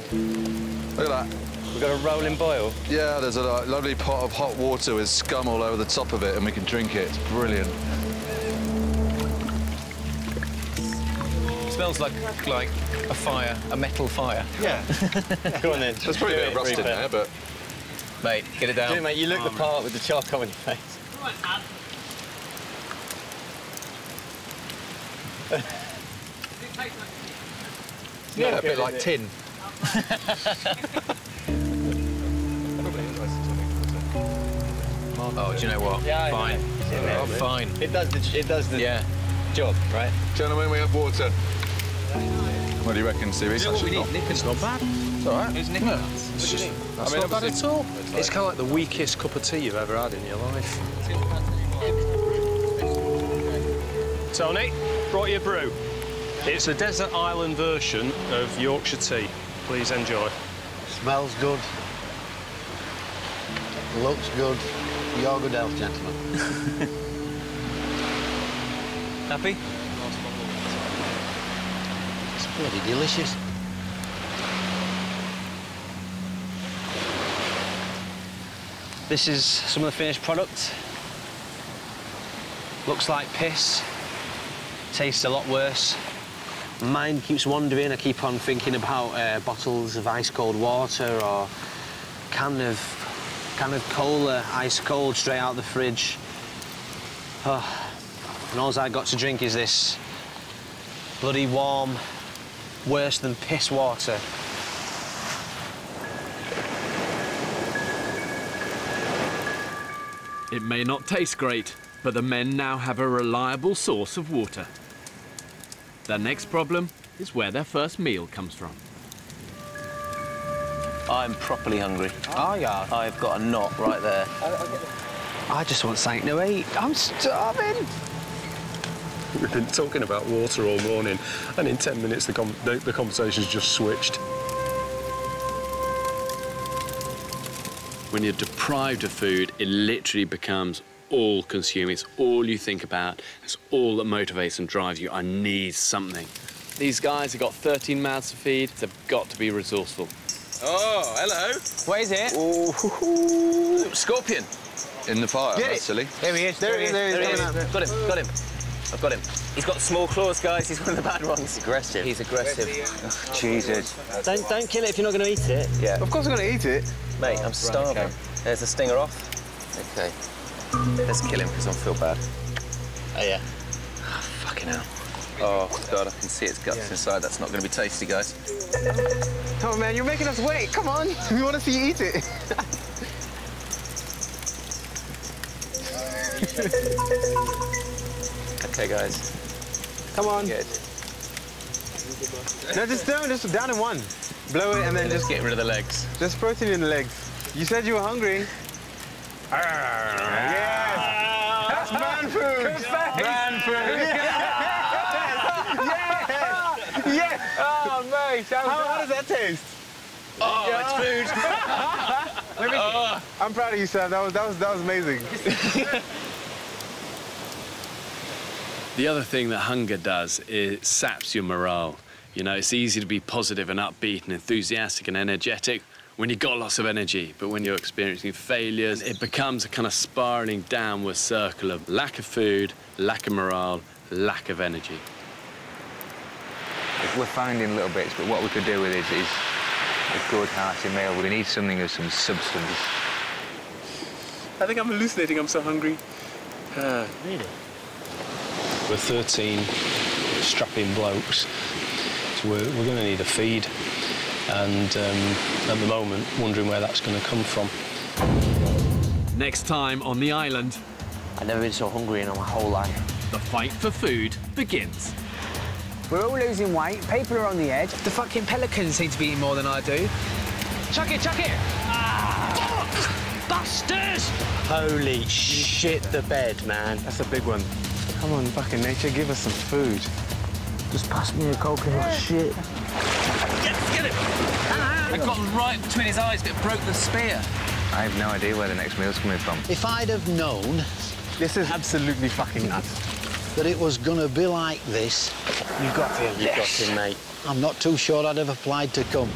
Look at that. We've got a rolling boil? Yeah, there's a like, lovely pot of hot water with scum all over the top of it, and we can drink it. It's brilliant. It smells like, like a fire, a metal fire. Yeah. Go on, then. There's probably a bit of rust in there, but... Mate, get it down. Do it, mate. You look oh, the part man. with the charcoal in your face. Come on, Dad. Yeah, yeah, a bit like it? tin. Oh, do you know what? Yeah, Fine. Yeah, oh, fine. It does the, it does the yeah. job, right? Gentlemen, we have water. What do you reckon, Stevie? It's, actually not, it's not bad. It's all right. Who's nipping no. nuts? It's, just, it's I mean, not bad at all. It's, like... it's kind of like the weakest cup of tea you've ever had in your life. Tony, brought you a brew. It's a desert island version of Yorkshire tea. Please enjoy. Smells good. Looks good. Your good health, gentlemen. Happy? It's bloody delicious. This is some of the finished product. Looks like piss. Tastes a lot worse. Mind keeps wandering. I keep on thinking about uh, bottles of ice-cold water or can of, can of cola, ice-cold, straight out the fridge. Oh, and all I got to drink is this bloody warm, worse than piss water. It may not taste great, but the men now have a reliable source of water. Their next problem is where their first meal comes from. I'm properly hungry. Oh, yeah. I've got a knot right there. I'll, I'll get I just want something to eat. I'm starving. We've been talking about water all morning, and in ten minutes the, com the, the conversation's just switched. When you're deprived of food, it literally becomes all-consuming. It's all you think about. It's all that motivates and drives you. I need something. These guys have got thirteen mouths to feed. They've got to be resourceful. Oh, hello. What is it? Ooh, hoo, hoo. Scorpion. In the fire. That's silly. There he is. There he is. There he is. Got him. Got him. I've got him. He's got small claws, guys. He's one of the bad ones. He's aggressive. He's aggressive. Oh, Jesus. Don't don't kill it if you're not going to eat it. Yeah. Of course I'm going to eat it. Mate, I'm starving. Right, okay. There's a stinger off. Okay. Let's kill him, because I feel bad. Oh, yeah. Oh, fucking hell. Oh, God, I can see its guts yeah. inside. That's not going to be tasty, guys. Come on, man, you're making us wait. Come on. We want to see you eat it. I Okay, guys. Come on. Good. No, just don't. Just down in one. Blow it and then just... just get rid of the legs. Just protein in the legs. You said you were hungry. Yes. That's man food. Man food. Yes. Yes. Oh, mate. How, how does that taste? Oh, yeah. It's food. Let me oh. I'm proud of you, Sam. That was, that was, that was amazing. The other thing that hunger does is it saps your morale. You know, it's easy to be positive and upbeat and enthusiastic and energetic when you've got lots of energy, but when you're experiencing failures, it becomes a kind of spiralling downward circle of lack of food, lack of morale, lack of energy. We're finding little bits, but what we could do with it is a good-hearted meal. We need something of some substance. I think I'm hallucinating. I'm so hungry. Uh, really? We're thirteen strapping blokes, so we're, we're going to need a feed. And um, at the moment, wondering where that's going to come from. Next time on the island... I've never been so hungry in my whole life. The fight for food begins. We're all losing weight, people are on the edge. The fucking pelicans seem to be eating more than I do. Chuck it, chuck it! Ah! Fuck! Busters! Holy shit the bed, man. That's a big one. Come on, fucking nature, give us some food. Just pass me a coconut shit. Yes, get it! I got right between his eyes, but it broke the spear. I have no idea where the next meal's coming from. If I'd have known... This is absolutely fucking nuts. ...that it was going to be like this... You got him. You yes. got him, mate. I'm not too sure I'd have applied to come.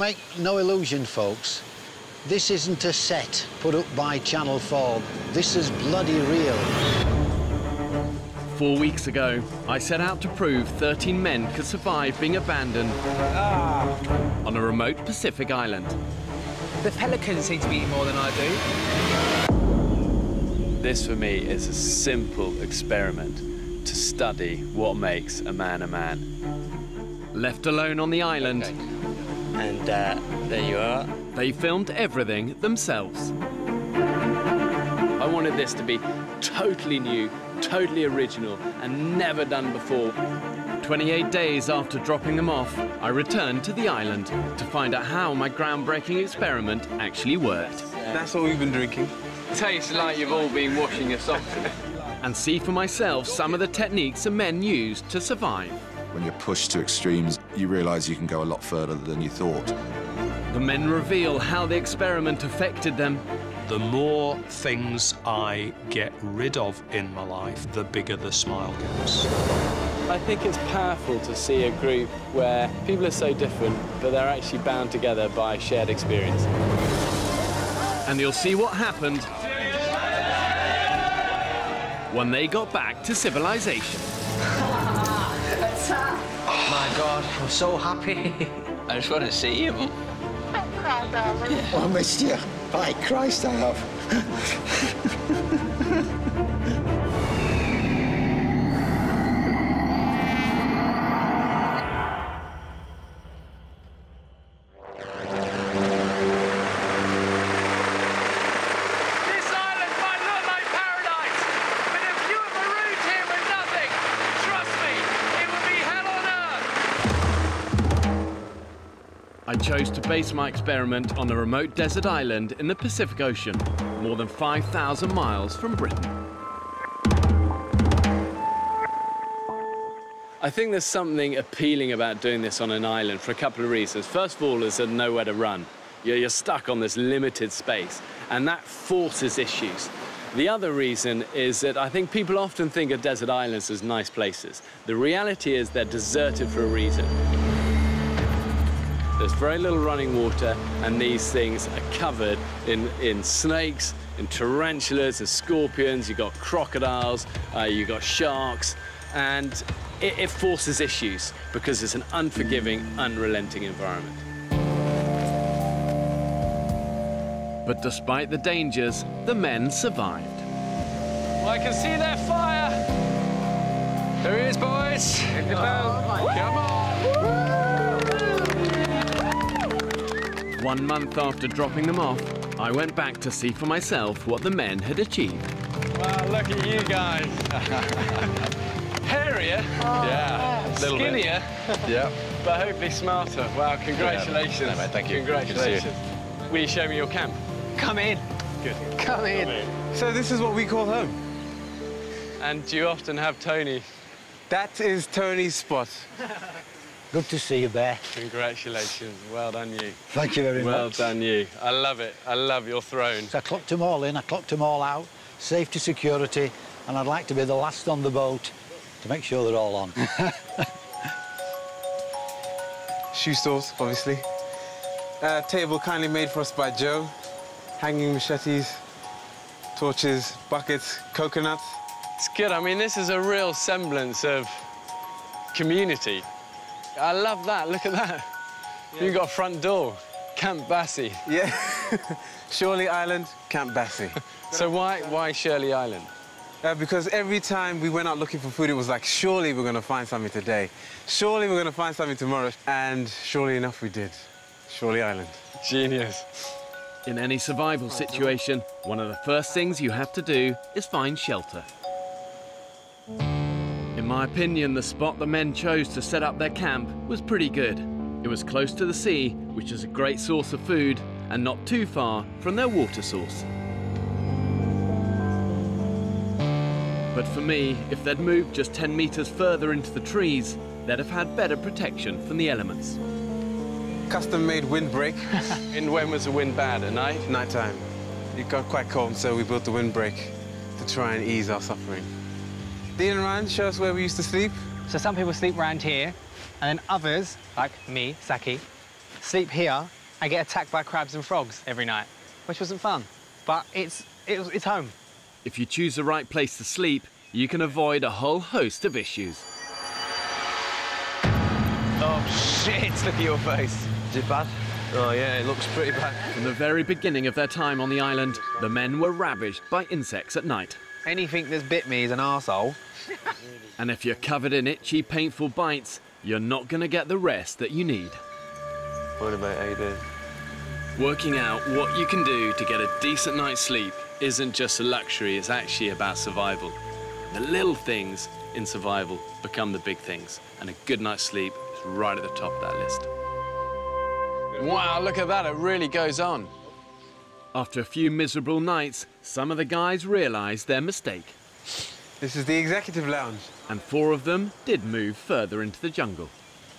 Make no illusion, folks. This isn't a set put up by Channel four. This is bloody real. Four weeks ago, I set out to prove thirteen men could survive being abandoned ah. on a remote Pacific island. The pelicans seem to be eating more than I do. This, for me, is a simple experiment to study what makes a man a man. Left alone on the island, okay. And uh, there you are. They filmed everything themselves. I wanted this to be totally new, totally original, and never done before. twenty-eight days after dropping them off, I returned to the island to find out how my groundbreaking experiment actually worked. That's all you've been drinking. Tastes like you've all been washing your socks. And see for myself some of the techniques the men used to survive. When you're pushed to extremes, you realise you can go a lot further than you thought. The men reveal how the experiment affected them. The more things I get rid of in my life, the bigger the smile gets. I think it's powerful to see a group where people are so different, but they're actually bound together by shared experience. And you'll see what happened when they got back to civilization. Oh my God, I'm so happy. I just want to see him. I missed you. By Christ, I have. This island might look like paradise, but if you have a root here with nothing, trust me. I chose to base my experiment on a remote desert island in the Pacific Ocean, more than five thousand miles from Britain. I think there's something appealing about doing this on an island for a couple of reasons. First of all, there's nowhere to run. You're stuck on this limited space, and that forces issues. The other reason is that I think people often think of desert islands as nice places. The reality is they're deserted for a reason. There's very little running water, and these things are covered in, in snakes, and tarantulas and scorpions, you've got crocodiles, uh, you've got sharks, and it, it forces issues because it's an unforgiving, unrelenting environment. But despite the dangers, the men survived. Well, I can see their fire. There he is, boys. Hit the bell. Come on. One month after dropping them off, I went back to see for myself what the men had achieved. Wow, look at you guys. Hairier. Oh, yeah. yeah. Skinnier. Yeah. But hopefully smarter. Wow, congratulations. Yeah, no, mate, thank you. Congratulations. Good to see you. Will you show me your camp? Come in. Good. Come in. Come in. So this is what we call home. And do you often have Tony? That is Tony's spot. Good to see you, Bear. Congratulations. Well done you. Thank you very well much. Well done you. I love it. I love your throne. So I clocked them all in. I clocked them all out. Safety, security, and I'd like to be the last on the boat to make sure they're all on. Shoe stores, obviously. Uh, table kindly made for us by Joe. Hanging machetes, torches, buckets, coconuts. It's good. I mean, this is a real semblance of community. I love that. Look at that. Yeah. You've got a front door. Camp Bassey. Yeah. Shirley Island, Camp Bassey. So why, why Shirley Island? Uh, because every time we went out looking for food, it was like, surely we're going to find something today. Surely we're going to find something tomorrow. And surely enough, we did. Shirley Island. Genius. In any survival situation, one of the first things you have to do is find shelter. In my opinion, the spot the men chose to set up their camp was pretty good. It was close to the sea, which is a great source of food, and not too far from their water source. But for me, if they'd moved just ten meters further into the trees, they'd have had better protection from the elements. Custom-made windbreak. And when was the wind bad? At night? Nighttime. It got quite cold, so we built the windbreak to try and ease our suffering. Dean and Ryan, show us where we used to sleep. So some people sleep round here, and then others, like me, Saki, sleep here and get attacked by crabs and frogs every night, which wasn't fun, but it's, it, it's home. If you choose the right place to sleep, you can avoid a whole host of issues. Oh, shit! Look at your face. Is it bad? Oh, yeah, it looks pretty bad. From the very beginning of their time on the island, the men were ravaged by insects at night. Anything that's bit me is an arsehole. And if you're covered in itchy, painful bites, you're not going to get the rest that you need. Morning, mate. How you doing? Working out what you can do to get a decent night's sleep isn't just a luxury, it's actually about survival. The little things in survival become the big things, and a good night's sleep is right at the top of that list. Wow, look at that, it really goes on. After a few miserable nights, some of the guys realised their mistake. This is the executive lounge. And four of them did move further into the jungle.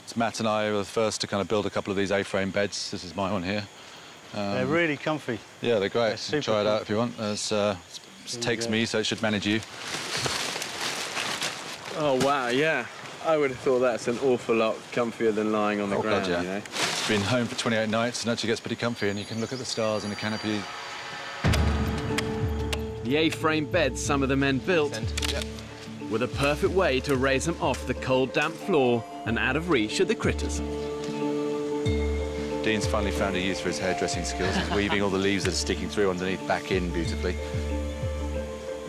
So Matt and I were the first to kind of build a couple of these A-frame beds. This is my one here. Um, they're really comfy. Yeah, they're great. They're try it comfy. out if you want. It's, uh, it takes me, so it should manage you. Oh, wow, yeah. I would have thought that's an awful lot comfier than lying on the oh, ground, God, yeah. you know? It's been home for twenty-eight nights and actually gets pretty comfy, and you can look at the stars and the canopy. The A-frame beds some of the men built yep. were the perfect way to raise them off the cold, damp floor and out of reach of the critters. Dean's finally found a use for his hairdressing skills. He's weaving all the leaves that are sticking through underneath back in beautifully.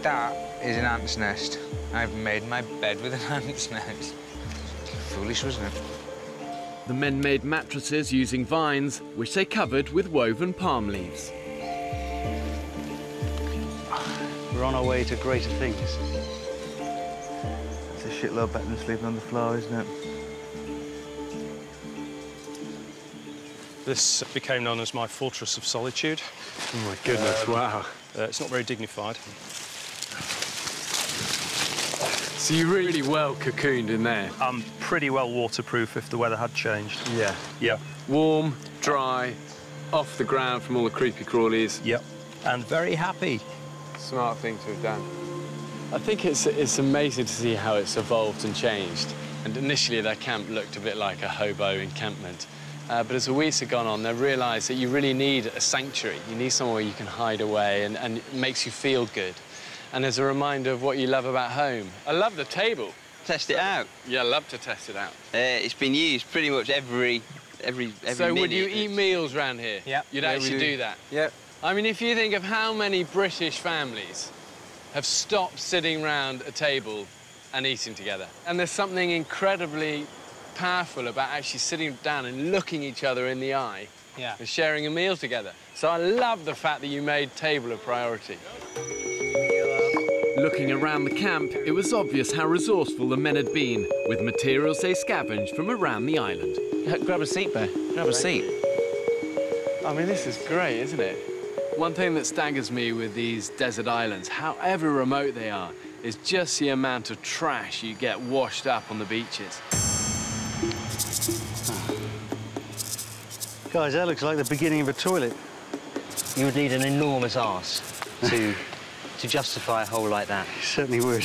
That is an ant's nest. I've made my bed with an ant's nest. Foolish, wasn't it? The men made mattresses using vines, which they covered with woven palm leaves. We're on our way to greater things. It's a shitload better than sleeping on the floor, isn't it? This became known as my fortress of solitude. Oh, my goodness, um, wow. Uh, it's not very dignified. So you're really well cocooned in there? I'm pretty well waterproof if the weather had changed. Yeah. Yeah. Warm, dry, off the ground from all the creepy crawlies. Yep. And very happy. Smart thing to have done. I think it's, it's amazing to see how it's evolved and changed. And initially their camp looked a bit like a hobo encampment. Uh, but as the weeks have gone on, they've realised that you really need a sanctuary. You need somewhere you can hide away, and, and it makes you feel good. And as a reminder of what you love about home. I love the table. Test it out. Yeah, I love to test it out. Uh, it's been used pretty much every every every. So minute. Would you eat meals round here? Yeah. You'd actually do that. Yep. I mean, if you think of how many British families have stopped sitting round a table and eating together, and there's something incredibly powerful about actually sitting down and looking each other in the eye, yeah, and sharing a meal together. So I love the fact that you made table a priority. Looking around the camp, it was obvious how resourceful the men had been with materials they scavenged from around the island. Grab a seat, Bear. Grab a seat. I mean, this is great, isn't it? One thing that staggers me with these desert islands, however remote they are, is just the amount of trash you get washed up on the beaches. Guys, that looks like the beginning of a toilet. You would need an enormous arse to, to justify a hole like that. You certainly would.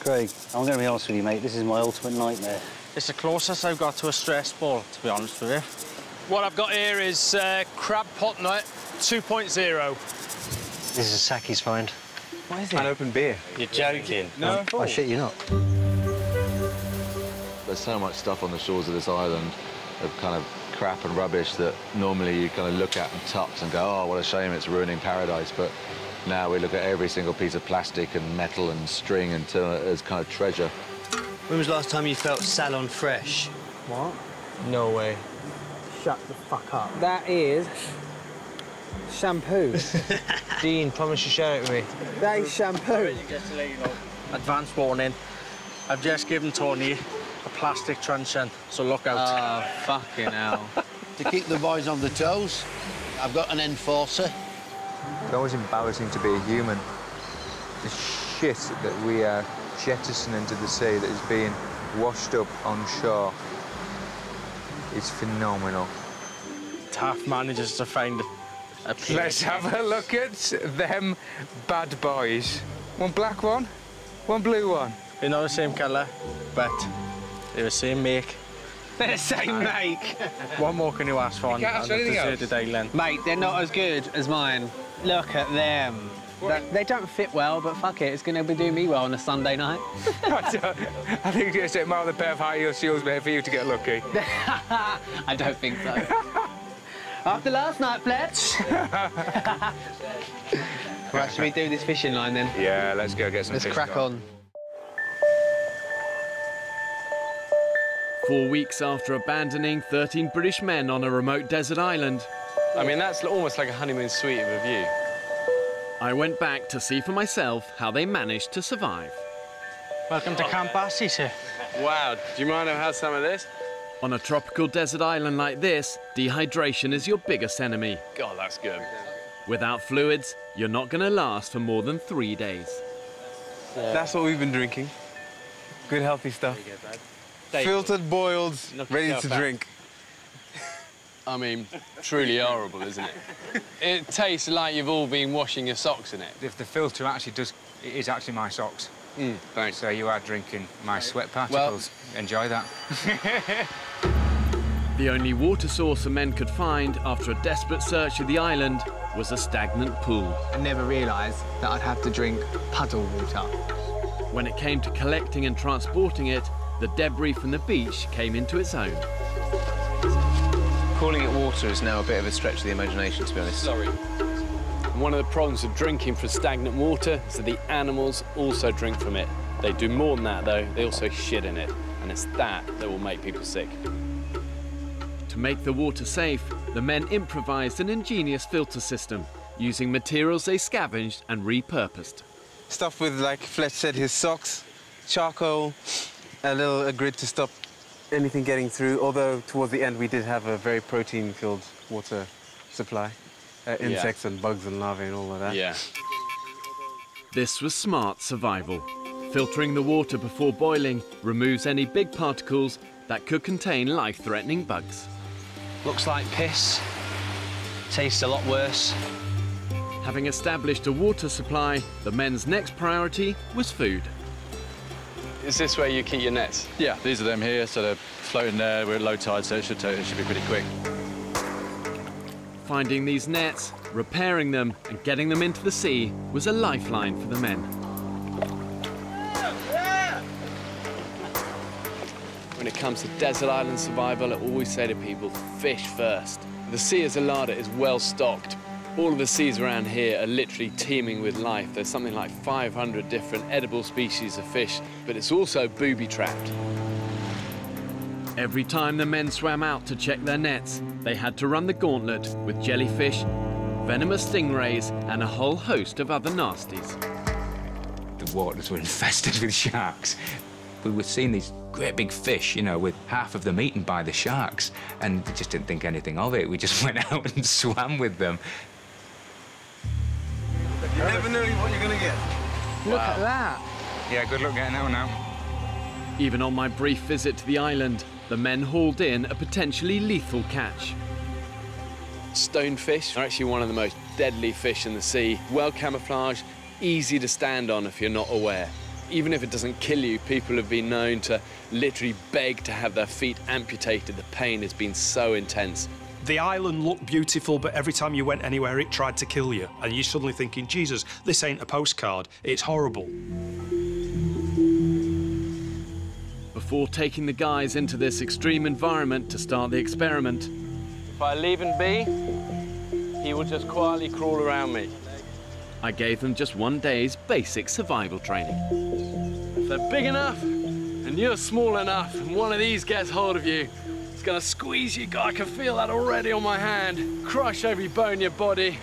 Craig, I'm going to be honest with you, mate. This is my ultimate nightmare. It's the closest I've got to a stress ball, to be honest with you. What I've got here is uh, crab pot nut two point oh. This is a Saki's find. What is it? An open beer. You're joking. No, I shit you not. There's so much stuff on the shores of this island of kind of crap and rubbish that normally you kind of look at in tups and go, oh, what a shame, it's ruining paradise. But now we look at every single piece of plastic and metal and string and turn it as kind of treasure. When was the last time you felt salon fresh? What? No way. Shut the fuck up. That is shampoo. Dean, promise you share it with me. That is shampoo. Advance warning. I've just given Tony a plastic truncheon, so look out. Oh, fucking hell. To keep the boys on the toes, I've got an enforcer. It's always embarrassing to be a human. The shit that we are jettisoning into the sea that is being washed up on shore is phenomenal. Taff manages to find a place. Let's have a look at them bad boys. One black one, one blue one. They're not the same colour, but they're the same make. They're the same make. What more can you ask for you on a deserted island? Mate, they're not as good as mine. Look at them. That, they don't fit well, but fuck it, it's going to do me well on a Sunday night. I, don't, I think it's a mile of a pair of high heel shoes there for you to get lucky. I don't think so. After last night, Fletch. Right, should we do this fishing line then? Yeah, let's go get some let's fishing. Let's crack on. on. Four weeks after abandoning thirteen British men on a remote desert island. I mean, that's almost like a honeymoon suite of a view. I went back to see for myself how they managed to survive. Welcome to Camp Bassi, sir. Wow, do you mind if I have some of this? On a tropical desert island like this, dehydration is your biggest enemy. God, that's good. Without fluids, you're not going to last for more than three days. So, that's what we've been drinking. Good, healthy stuff. Filtered, boiled, ready to drink. I mean, truly horrible, isn't it? It tastes like you've all been washing your socks in it. If the filter actually does, it is actually my socks. Mm, thanks. So you are drinking my sweat particles. Well, enjoy that. The only water source the men could find after a desperate search of the island was a stagnant pool. I never realised that I'd have to drink puddle water. When it came to collecting and transporting it, the debris from the beach came into its own. Calling it water is now a bit of a stretch of the imagination, to be honest. Sorry. One of the problems with drinking from stagnant water is that the animals also drink from it. They do more than that, though. They also shit in it. And it's that that will make people sick. To make the water safe, the men improvised an ingenious filter system using materials they scavenged and repurposed. Stuff with, like Fletch said, his socks, charcoal, a little a grid to stop anything getting through, although towards the end we did have a very protein-filled water supply. Uh, insects, yeah, and bugs and larvae and all of that. Yeah. This was smart survival. Filtering the water before boiling removes any big particles that could contain life-threatening bugs. Looks like piss. Tastes a lot worse. Having established a water supply, the men's next priority was food. Is this where you keep your nets? Yeah, these are them here, so they're floating there. We're at low tide, so it should, it should be pretty quick. Finding these nets, repairing them, and getting them into the sea was a lifeline for the men. When it comes to desert island survival, I always say to people, fish first. The sea as a larder is well stocked. All of the seas around here are literally teeming with life. There's something like five hundred different edible species of fish, but it's also booby-trapped. Every time the men swam out to check their nets, they had to run the gauntlet with jellyfish, venomous stingrays, and a whole host of other nasties. The waters were infested with sharks. We were seeing these great big fish, you know, with half of them eaten by the sharks, and we just didn't think anything of it. We just went out and swam with them. You never know what you're going to get. Look wow. at that. Yeah, good luck getting out now. Even on my brief visit to the island, the men hauled in a potentially lethal catch. Stonefish are actually one of the most deadly fish in the sea. Well camouflaged, easy to stand on if you're not aware. Even if it doesn't kill you, people have been known to literally beg to have their feet amputated. The pain has been so intense. The island looked beautiful, but every time you went anywhere, it tried to kill you. And you're suddenly thinking, Jesus, this ain't a postcard. It's horrible. Before taking the guys into this extreme environment to start the experiment. If I leave him be, he will just quietly crawl around me. I gave them just one day's basic survival training. If they're big enough and you're small enough and one of these gets hold of you, it's gonna squeeze you. I can feel that already on my hand. Crush every bone in your body.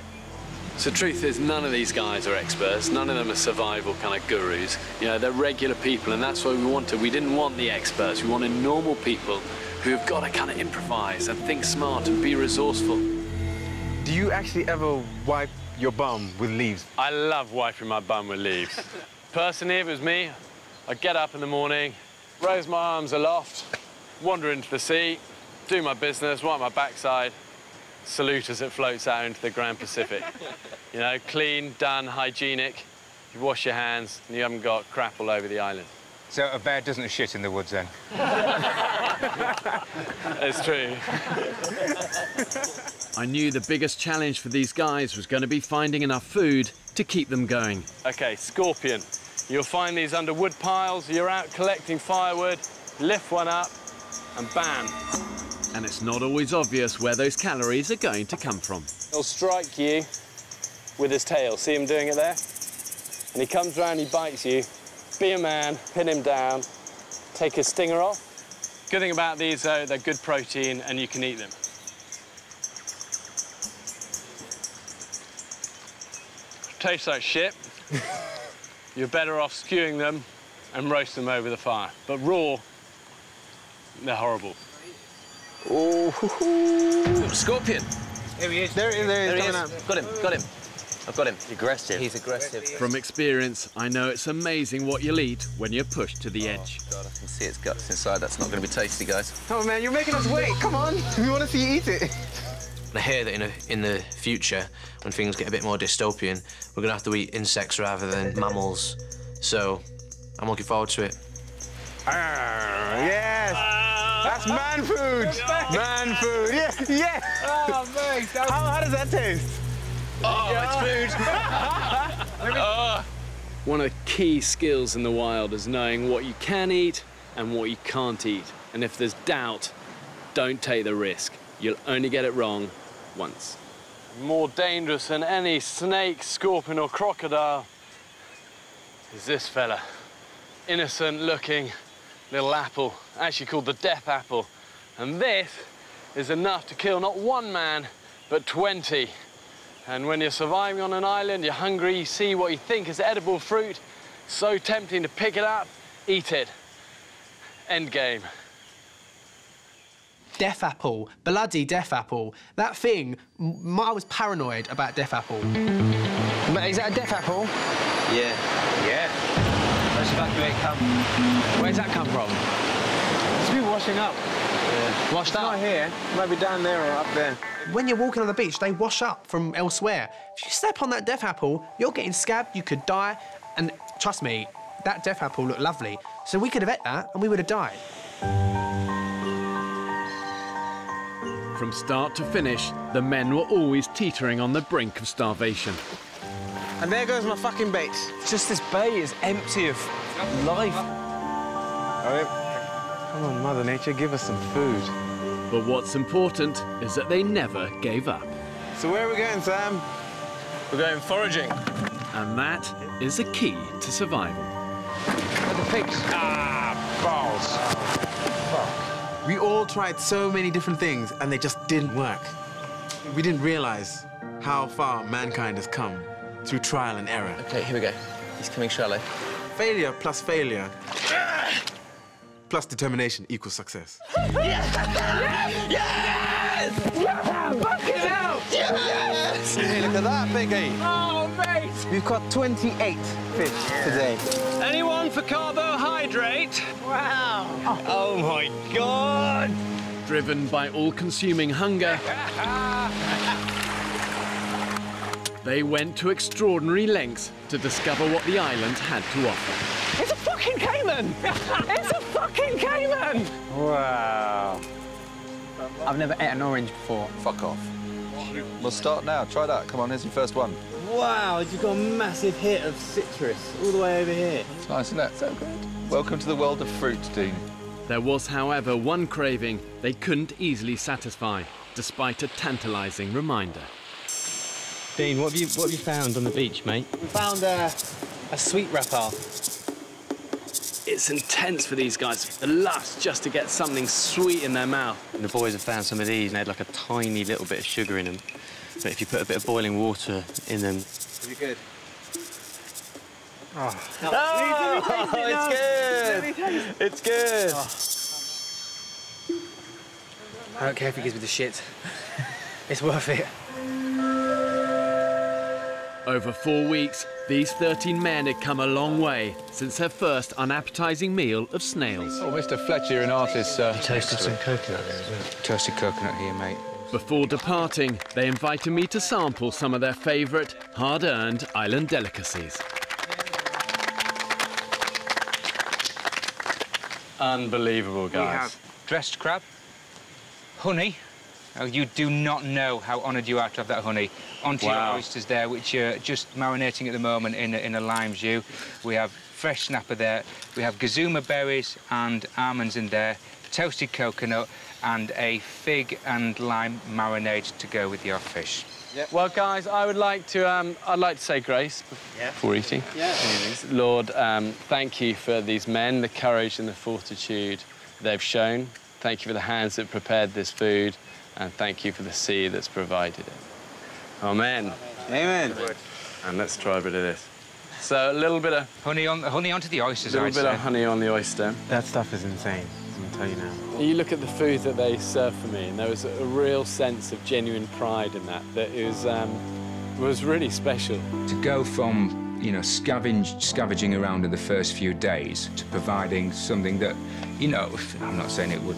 So the truth is, none of these guys are experts. None of them are survival kind of gurus. You know, they're regular people, and that's what we wanted. We didn't want the experts. We wanted normal people who have got to kind of improvise and think smart and be resourceful. Do you actually ever wipe your bum with leaves? I love wiping my bum with leaves. Personally, if it was me, I'd get up in the morning, raise my arms aloft, wander into the sea, do my business, wipe my backside, salute as it floats out into the Grand Pacific. You know, clean, done, hygienic. You wash your hands and you haven't got crap all over the island. So a bear doesn't shit in the woods, then? It's true. I knew the biggest challenge for these guys was going to be finding enough food to keep them going. OK, scorpion. You'll find these under wood piles. You're out collecting firewood, lift one up, and bam. And it's not always obvious where those calories are going to come from. He'll strike you with his tail. See him doing it there? And he comes round, he bites you. Be a man, pin him down, take his stinger off. Good thing about these, though, they're good protein and you can eat them. Tastes like shit. You're better off skewing them and roast them over the fire. But raw, they're horrible. Oh, hoo -hoo. Scorpion. There he is. There, there, there he is. Out. Got him, got him. I've got him. He's aggressive. He's aggressive. From experience, I know it's amazing what you'll eat when you're pushed to the oh, edge. God, I can see its guts inside. That's not going to be tasty, guys. Oh, man, you're making us wait. Come on. We want to see you eat it. I hear that in, a, in the future, when things get a bit more dystopian, we're going to have to eat insects rather than mammals. So I'm looking forward to it. Arr, yes. Uh, That's man food. Oh, man food. Yeah, yeah. Oh, mate. That was... how, how does that taste? Oh, yeah. It's food. Oh. One of the key skills in the wild is knowing what you can eat and what you can't eat. And if there's doubt, don't take the risk. You'll only get it wrong once. More dangerous than any snake, scorpion, or crocodile is this fella. Innocent-looking little apple, actually called the death apple. And this is enough to kill not one man, but twenty. And when you're surviving on an island, you're hungry, you see what you think is edible fruit, so tempting to pick it up, eat it. End game. Death apple, bloody death apple. That thing, m I was paranoid about death apple. Is that a death apple? Yeah. Yeah. Let's evacuate camp. Where's that come from? It's been washing up. Yeah. Washed up? Not here, maybe down there or up there. When you're walking on the beach, they wash up from elsewhere. If you step on that death apple, you're getting scabbed, you could die, and trust me, that death apple looked lovely. So we could have ate that and we would have died. From start to finish, the men were always teetering on the brink of starvation. And there goes my fucking bait. Just this bay is empty of life. Oh, come on, Mother Nature, give us some food. But what's important is that they never gave up. So where are we going, Sam? We're going foraging. And that is a key to survival. At the pigs. Ah, balls. Oh, fuck. We all tried so many different things and they just didn't work. We didn't realize how far mankind has come through trial and error. Okay, here we go. He's coming shallow. Failure plus failure plus determination equals success. Yes! Yes! Yes! Fucking hell! Yes! Hey, look at that, Biggie. Oh, mate! We've caught twenty-eight fish today. Anyone for carbohydrate? Wow. Oh, oh my God! Driven by all-consuming hunger, they went to extraordinary lengths to discover what the island had to offer. It's a fucking caiman! It's a fucking caiman! Wow. I've never ate an orange before. Fuck off. We'll start now. Try that. Come on, here's your first one. Wow, you've got a massive hit of citrus all the way over here. It's nice, isn't it? So good. Welcome to the world of fruit, Dean. There was, however, one craving they couldn't easily satisfy, despite a tantalising reminder. Dean, what have you, what have you found on the beach, mate? We found uh, a sweet wrapper. It's intense for these guys, the lust just to get something sweet in their mouth. And the boys have found some of these and they had like a tiny little bit of sugar in them. But if you put a bit of boiling water in them... Pretty good. Oh, oh, oh, oh it's, good. it's good! It's good! I don't care if he gives me the shit. It's worth it. Over four weeks, these thirteen men had come a long way since their first unappetizing meal of snails. Oh, Mister Fletcher, you're an artist, sir. You toasted some coconut there as well. Toasted coconut here, mate. Before departing, they invited me to sample some of their favourite, hard-earned island delicacies. Unbelievable, guys. We have dressed crab, honey. Oh, you do not know how honoured you are to have that honey. Onto wow. your oysters there, which are just marinating at the moment in a, in a lime jus. We have fresh snapper there. We have gazuma berries and almonds in there, toasted coconut, and a fig and lime marinade to go with your fish. Yep. Well, guys, I would like to, um, I'd like to say grace yeah. before eating. Yeah. Lord, um, thank you for these men, the courage and the fortitude they've shown. Thank you for the hands that prepared this food. And thank you for the sea that's provided it. Amen. Amen. Amen. And let's try a bit of this. So a little bit of... Honey on, honey onto the oysters, A little bit of honey on the oyster. That stuff is insane, I'm gonna tell you now. You look at the food that they served for me, and there was a real sense of genuine pride in that, that it was, um, was really special. To go from, you know, scavenge, scavenging around in the first few days to providing something that, you know, I'm not saying it would...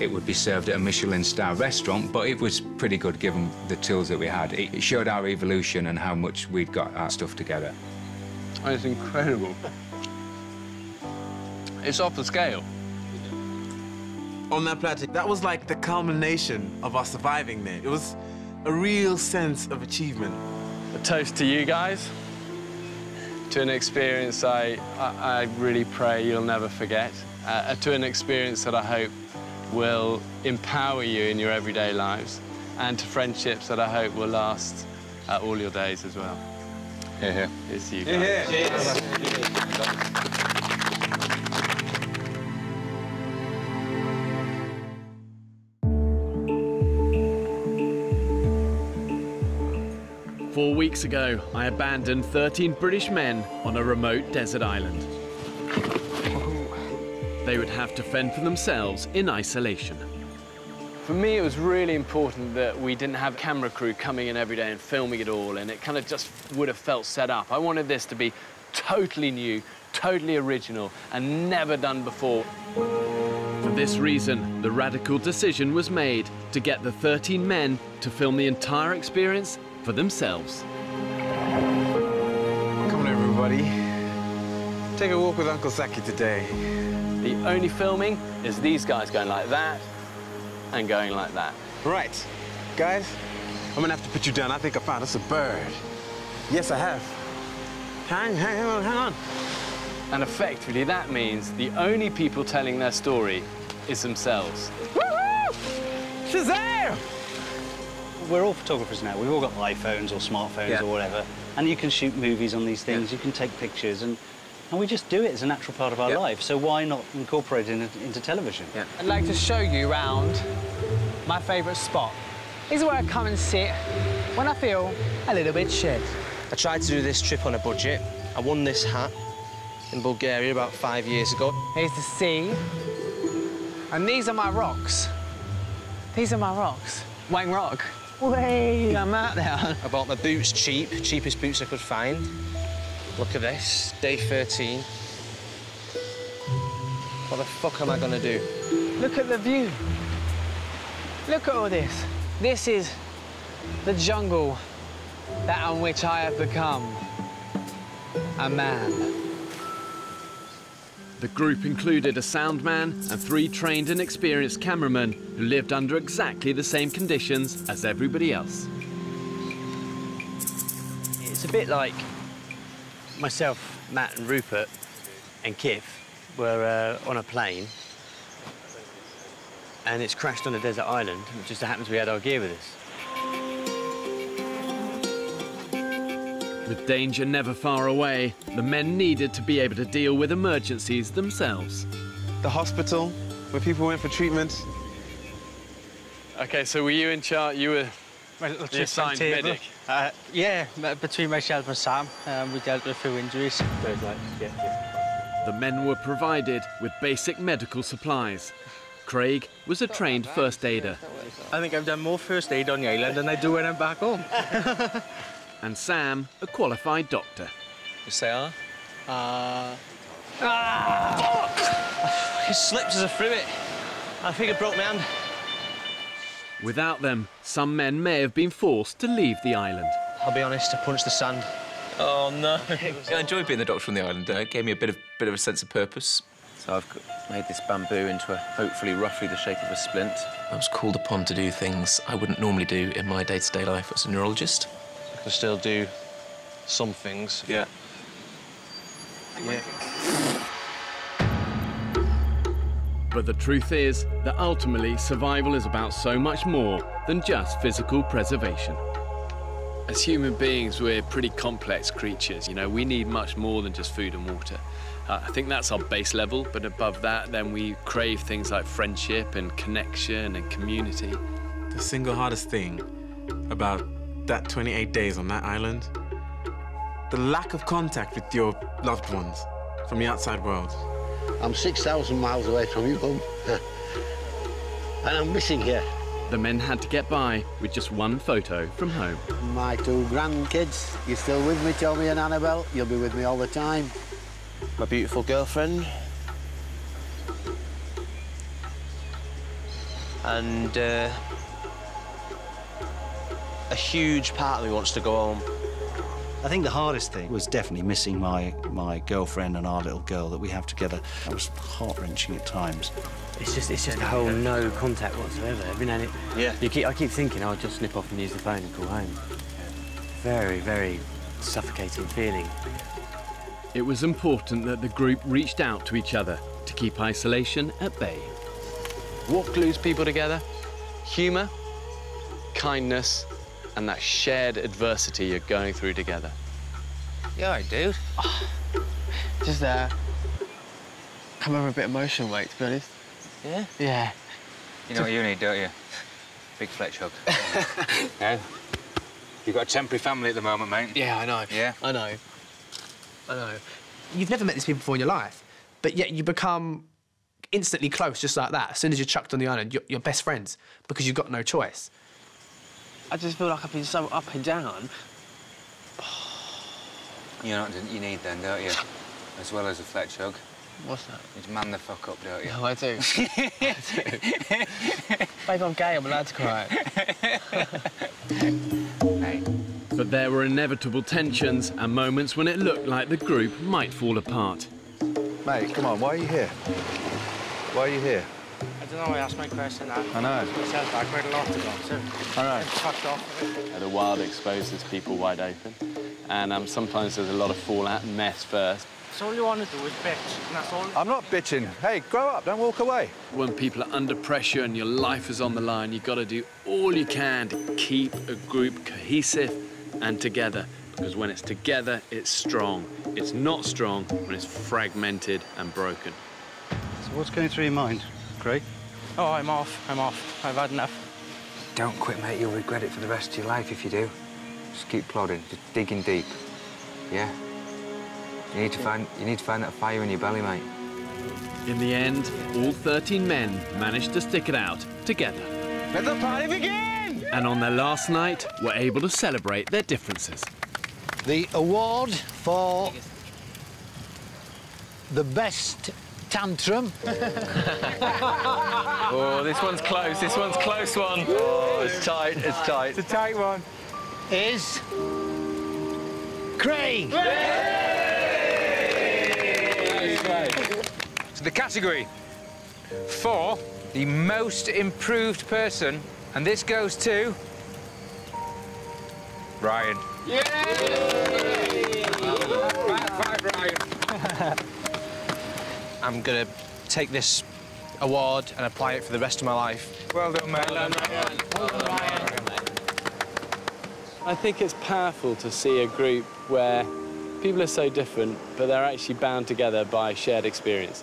It would be served at a Michelin-star restaurant, but it was pretty good given the tools that we had. It showed our evolution and how much we'd got our stuff together. Oh, it's incredible. It's off the scale. On that platter, that was like the culmination of our surviving there. It was a real sense of achievement. A toast to you guys, to an experience I, I, I really pray you'll never forget, uh, to an experience that I hope will empower you in your everyday lives and to friendships that I hope will last uh, all your days as well. Hear, hear. It's you guys. Hear, hear. Cheers. Four weeks ago, I abandoned thirteen British men on a remote desert island. They would have to fend for themselves in isolation. For me, it was really important that we didn't have camera crew coming in every day and filming it all, and it kind of just would have felt set up. I wanted this to be totally new, totally original, and never done before. For this reason, the radical decision was made to get the thirteen men to film the entire experience for themselves. Come on, everybody. Take a walk with Uncle Saki today. The only filming is these guys going like that and going like that. Right. Guys, I'm gonna have to put you down. I think I found us a bird. Yes, I have. Hang, hang, hang on, hang on. And effectively, that means the only people telling their story is themselves. Woo-hoo! Shazam! We're all photographers now. We've all got iPhones or smartphones yeah. or whatever. And you can shoot movies on these things. Yeah. You can take pictures. And, and we just do it as a natural part of our yeah. life. So why not incorporate it in, into television? Yeah. I'd like to show you round my favourite spot. This is where I come and sit when I feel a little bit shit. I tried to do this trip on a budget. I won this hat in Bulgaria about five years ago. Here's the sea. And these are my rocks. These are my rocks. Wang Rock. Way, I'm out there. I bought my boots cheap, cheapest boots I could find. Look at this, day thirteen. What the fuck am I gonna do? Look at the view. Look at all this. This is the jungle that on which I have become a man. The group included a sound man and three trained and experienced cameramen who lived under exactly the same conditions as everybody else. It's a bit like myself, Matt and Rupert and Kif were uh, on a plane and it's crashed on a desert island. It just happens we had our gear with us. With danger never far away, the men needed to be able to deal with emergencies themselves. The hospital, where people went for treatment. OK, so were you in charge? You were the assigned medic? Uh, yeah, between myself and Sam, um, we dealt with a few injuries. The men were provided with basic medical supplies. Craig was a trained first aider. I think I've done more first aid on the island than I do when I'm back home. And Sam, a qualified doctor. Sarah? Uh... Ah! Fuck! I fucking slipped as a privet. I think I broke my hand. Without them, some men may have been forced to leave the island. I'll be honest, I punched the sand. Oh, no. I enjoyed being the doctor on the island. It gave me a bit of, bit of a sense of purpose. So I've made this bamboo into a, hopefully, roughly the shape of a splint. I was called upon to do things I wouldn't normally do in my day-to-day life as a neurologist. I can still do some things. Yeah. Yeah. But the truth is that ultimately survival is about so much more than just physical preservation. As human beings, we're pretty complex creatures. You know, we need much more than just food and water. Uh, I think that's our base level, but above that, then we crave things like friendship and connection and community. The single hardest thing about that twenty-eight days on that island, the lack of contact with your loved ones from the outside world. I'm six thousand miles away from you, home, and I'm missing here. The men had to get by with just one photo from home. My two grandkids, you're still with me, Tommy and Annabelle. You'll be with me all the time. My beautiful girlfriend. And, uh... a huge part of me wants to go home. I think the hardest thing was definitely missing my, my girlfriend and our little girl that we have together. That was heart-wrenching at times. It's just, it's just a whole no contact whatsoever. Every now and it, yeah. you keep, I keep thinking, I'll just snip off and use the phone and call home. Very, very suffocating feeling. It was important that the group reached out to each other to keep isolation at bay. What glues people together? Humour, kindness, and that shared adversity you're going through together. Yeah, I do. Oh, just uh, come over a bit emotional, mate, to be honest. Yeah? Yeah. You know what you need, don't you? Big Fletch hug. No? You've got a temporary family at the moment, mate. Yeah, I know. Yeah? I know. I know. You've never met these people before in your life, but yet you become instantly close just like that. As soon as you're chucked on the island, you're, you're best friends because you've got no choice. I just feel like I've been so up and down. You know what you need then, don't you? As well as a Fletch hug. What's that? You man the fuck up, don't you? No, I do. I do. Babe, I'm gay, I'm allowed to cry. Hey. But there were inevitable tensions and moments when it looked like the group might fall apart. Mate, come on, why are you here? Why are you here? I don't know, I asked my question now. I know. It sounds like we're a lot to go, so I know. Tucked off. The wild exposes people wide open, and um, sometimes there's a lot of fallout and mess first. So all you want to do is bitch, and that's all. I'm not bitching. Hey, grow up, don't walk away. When people are under pressure and your life is on the line, you've got to do all you can to keep a group cohesive and together, because when it's together, it's strong. It's not strong when it's fragmented and broken. So what's going through your mind, Craig? Oh, I'm off, I'm off. I've had enough. Don't quit, mate. You'll regret it for the rest of your life if you do. Just keep plodding, just digging deep, yeah? You need to find, you need to find that fire in your belly, mate. In the end, all thirteen men managed to stick it out together. Let the party begin! And on their last night, were able to celebrate their differences. The award for the best tantrum. Oh, this one's close, this one's close one. Oh, it's tight, it's tight. It's a tight one. Is Craig. Yay! So the category for the most improved person, and this goes to Ryan. Yay! Five, Ryan. I'm gonna take this award and apply it for the rest of my life. Well done, mate. Well done, Ryan. Well done, Ryan. I think it's powerful to see a group where people are so different, but they're actually bound together by shared experience.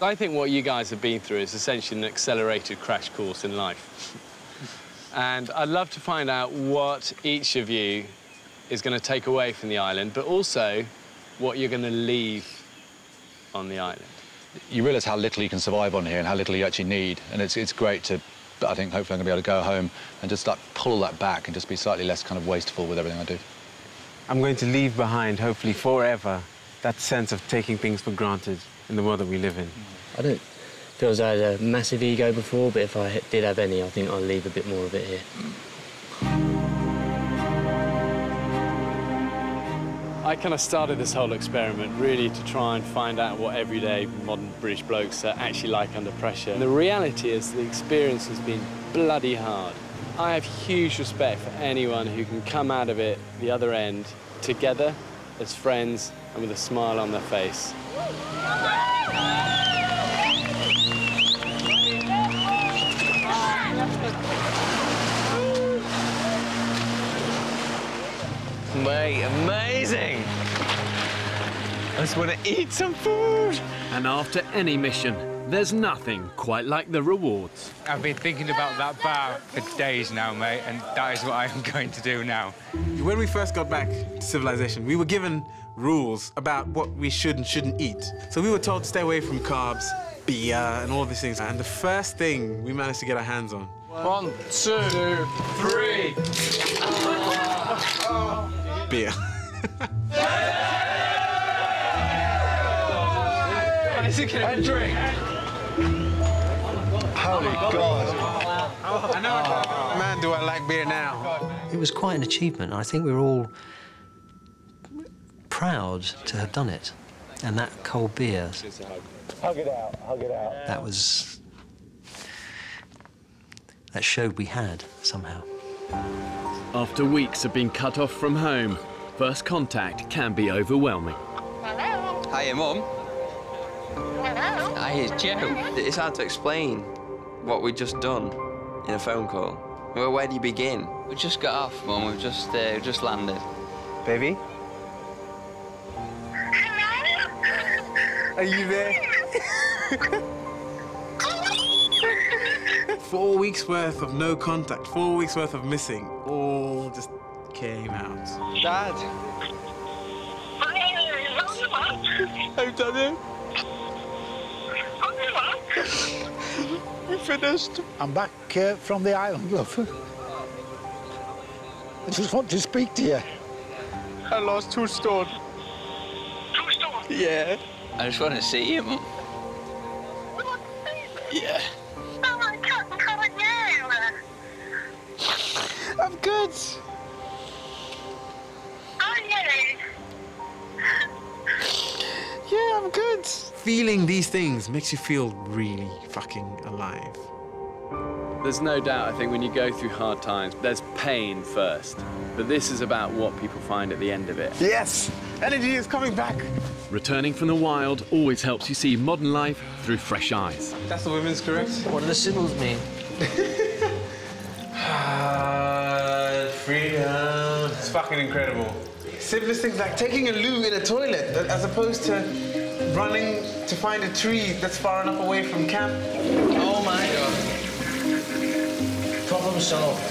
I think what you guys have been through is essentially an accelerated crash course in life. And I'd love to find out what each of you is going to take away from the island, but also what you're going to leave on the island. You realise how little you can survive on here and how little you actually need, and it's, it's great to... I think hopefully I'm going to be able to go home and just like, pull that back and just be slightly less kind of wasteful with everything I do. I'm going to leave behind, hopefully forever, that sense of taking things for granted in the world that we live in. I don't feel as though I had a massive ego before, but if I did have any, I think I'll leave a bit more of it here. I kind of started this whole experiment really to try and find out what everyday modern British blokes are actually like under pressure. And the reality is the experience has been bloody hard. I have huge respect for anyone who can come out of it the other end together as friends and with a smile on their face. Mate, amazing! I just want to eat some food! And after any mission, there's nothing quite like the rewards. I've been thinking about that bar for days now, mate, and that is what I am going to do now. When we first got back to civilization, we were given rules about what we should and shouldn't eat. So we were told to stay away from carbs, beer, and all these things. And the first thing we managed to get our hands on. One, two, two three. Beer. And drink. Holy God. Oh, man, do I like beer now. It was quite an achievement. I think we were all proud to have done it. And that cold beer... Hug it out, hug it out. That was... That showed we had, somehow. After weeks of being cut off from home, first contact can be overwhelming. Hello. Hiya, Mum. Hello. Hiya, Joe. It's hard to explain what we've just done in a phone call. Well, where do you begin? We just got off, Mum. We've just, uh, we've just landed. Baby? Hello? Are you there? Four weeks' worth of no contact, four weeks' worth of missing, all just came out. Dad? Hey, Daddy. We finished. I'm back uh, from the island, love. I just want to speak to you. I lost two stone. Two stone? Yeah. I just want to see you, Mum. You want to see me? Yeah. Oh, my God, how are you? I'm good. Are you? Yeah, I'm good. feeling these things makes you feel really fucking alive. There's no doubt, I think, when you go through hard times, there's pain first. But this is about what people find at the end of it. Yes! Energy is coming back! Returning from the wild always helps you see modern life through fresh eyes. That's the women's correct. What do the symbols mean? uh, freedom. It's fucking incredible. Simplest things like taking a loo in a toilet as opposed to running to find a tree that's far enough away from camp. Oh my God. Problem solved.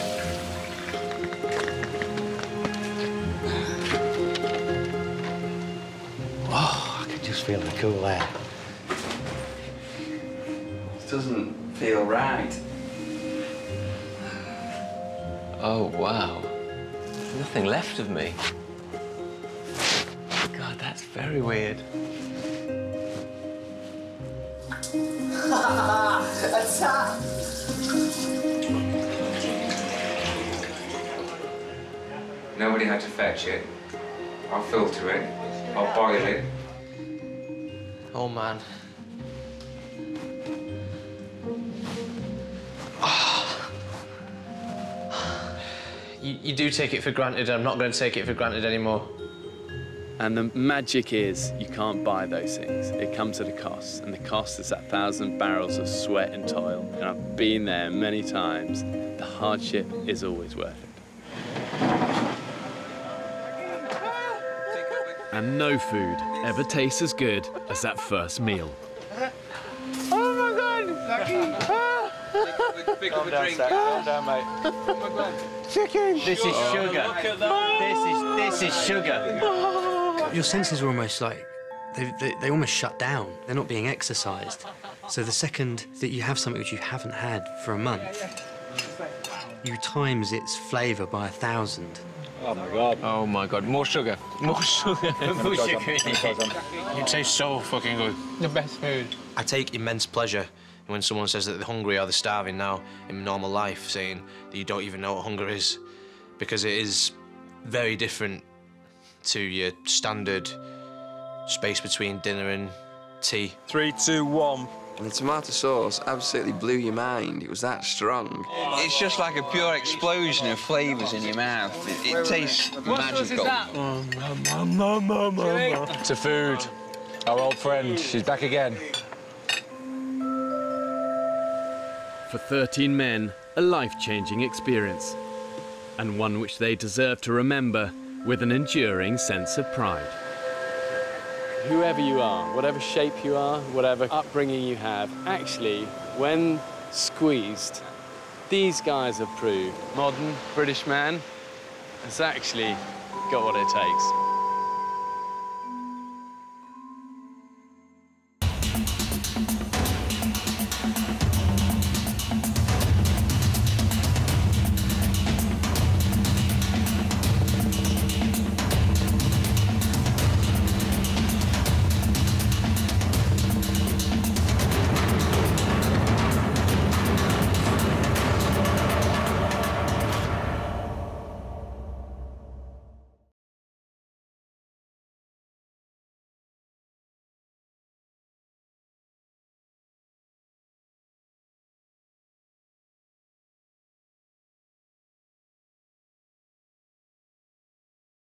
Oh, I can just feel the cool air. This doesn't feel right. Oh, wow. There's nothing left of me. That's very weird. Attack! Nobody had to fetch it. I'll filter it. I'll boil it. Oh, man. you, you do take it for granted. I'm not going to take it for granted anymore. And the magic is you can't buy those things. It comes at a cost, and the cost is that thousand barrels of sweat and toil. And I've been there many times. The hardship is always worth it. And no food ever tastes as good as that first meal. Oh, my God! Lucky! Big calm down, drink. Sack. Calm down, mate. Oh my God. Chicken. This is sugar. Oh, this is this is sugar. Oh. Your senses are almost like they, they they almost shut down. They're not being exercised. So the second that you have something which you haven't had for a month, you times its flavour by a thousand. Oh my God. Oh my God. More sugar. More sugar. More sugar. It tastes so fucking good. The best food. I take immense pleasure when someone says that they're hungry or they're starving now in normal life, saying that you don't even know what hunger is, because it is very different to your standard space between dinner and tea. Three, two, one. And the tomato sauce absolutely blew your mind. It was that strong. It's just like a pure explosion of flavours in your mouth. It, it tastes what magical. What sauce is that? To food. Our old friend. She's back again. For thirteen men, a life-changing experience, and one which they deserve to remember with an enduring sense of pride. Whoever you are, whatever shape you are, whatever upbringing you have, actually, when squeezed, these guys have proved modern British man has actually got what it takes.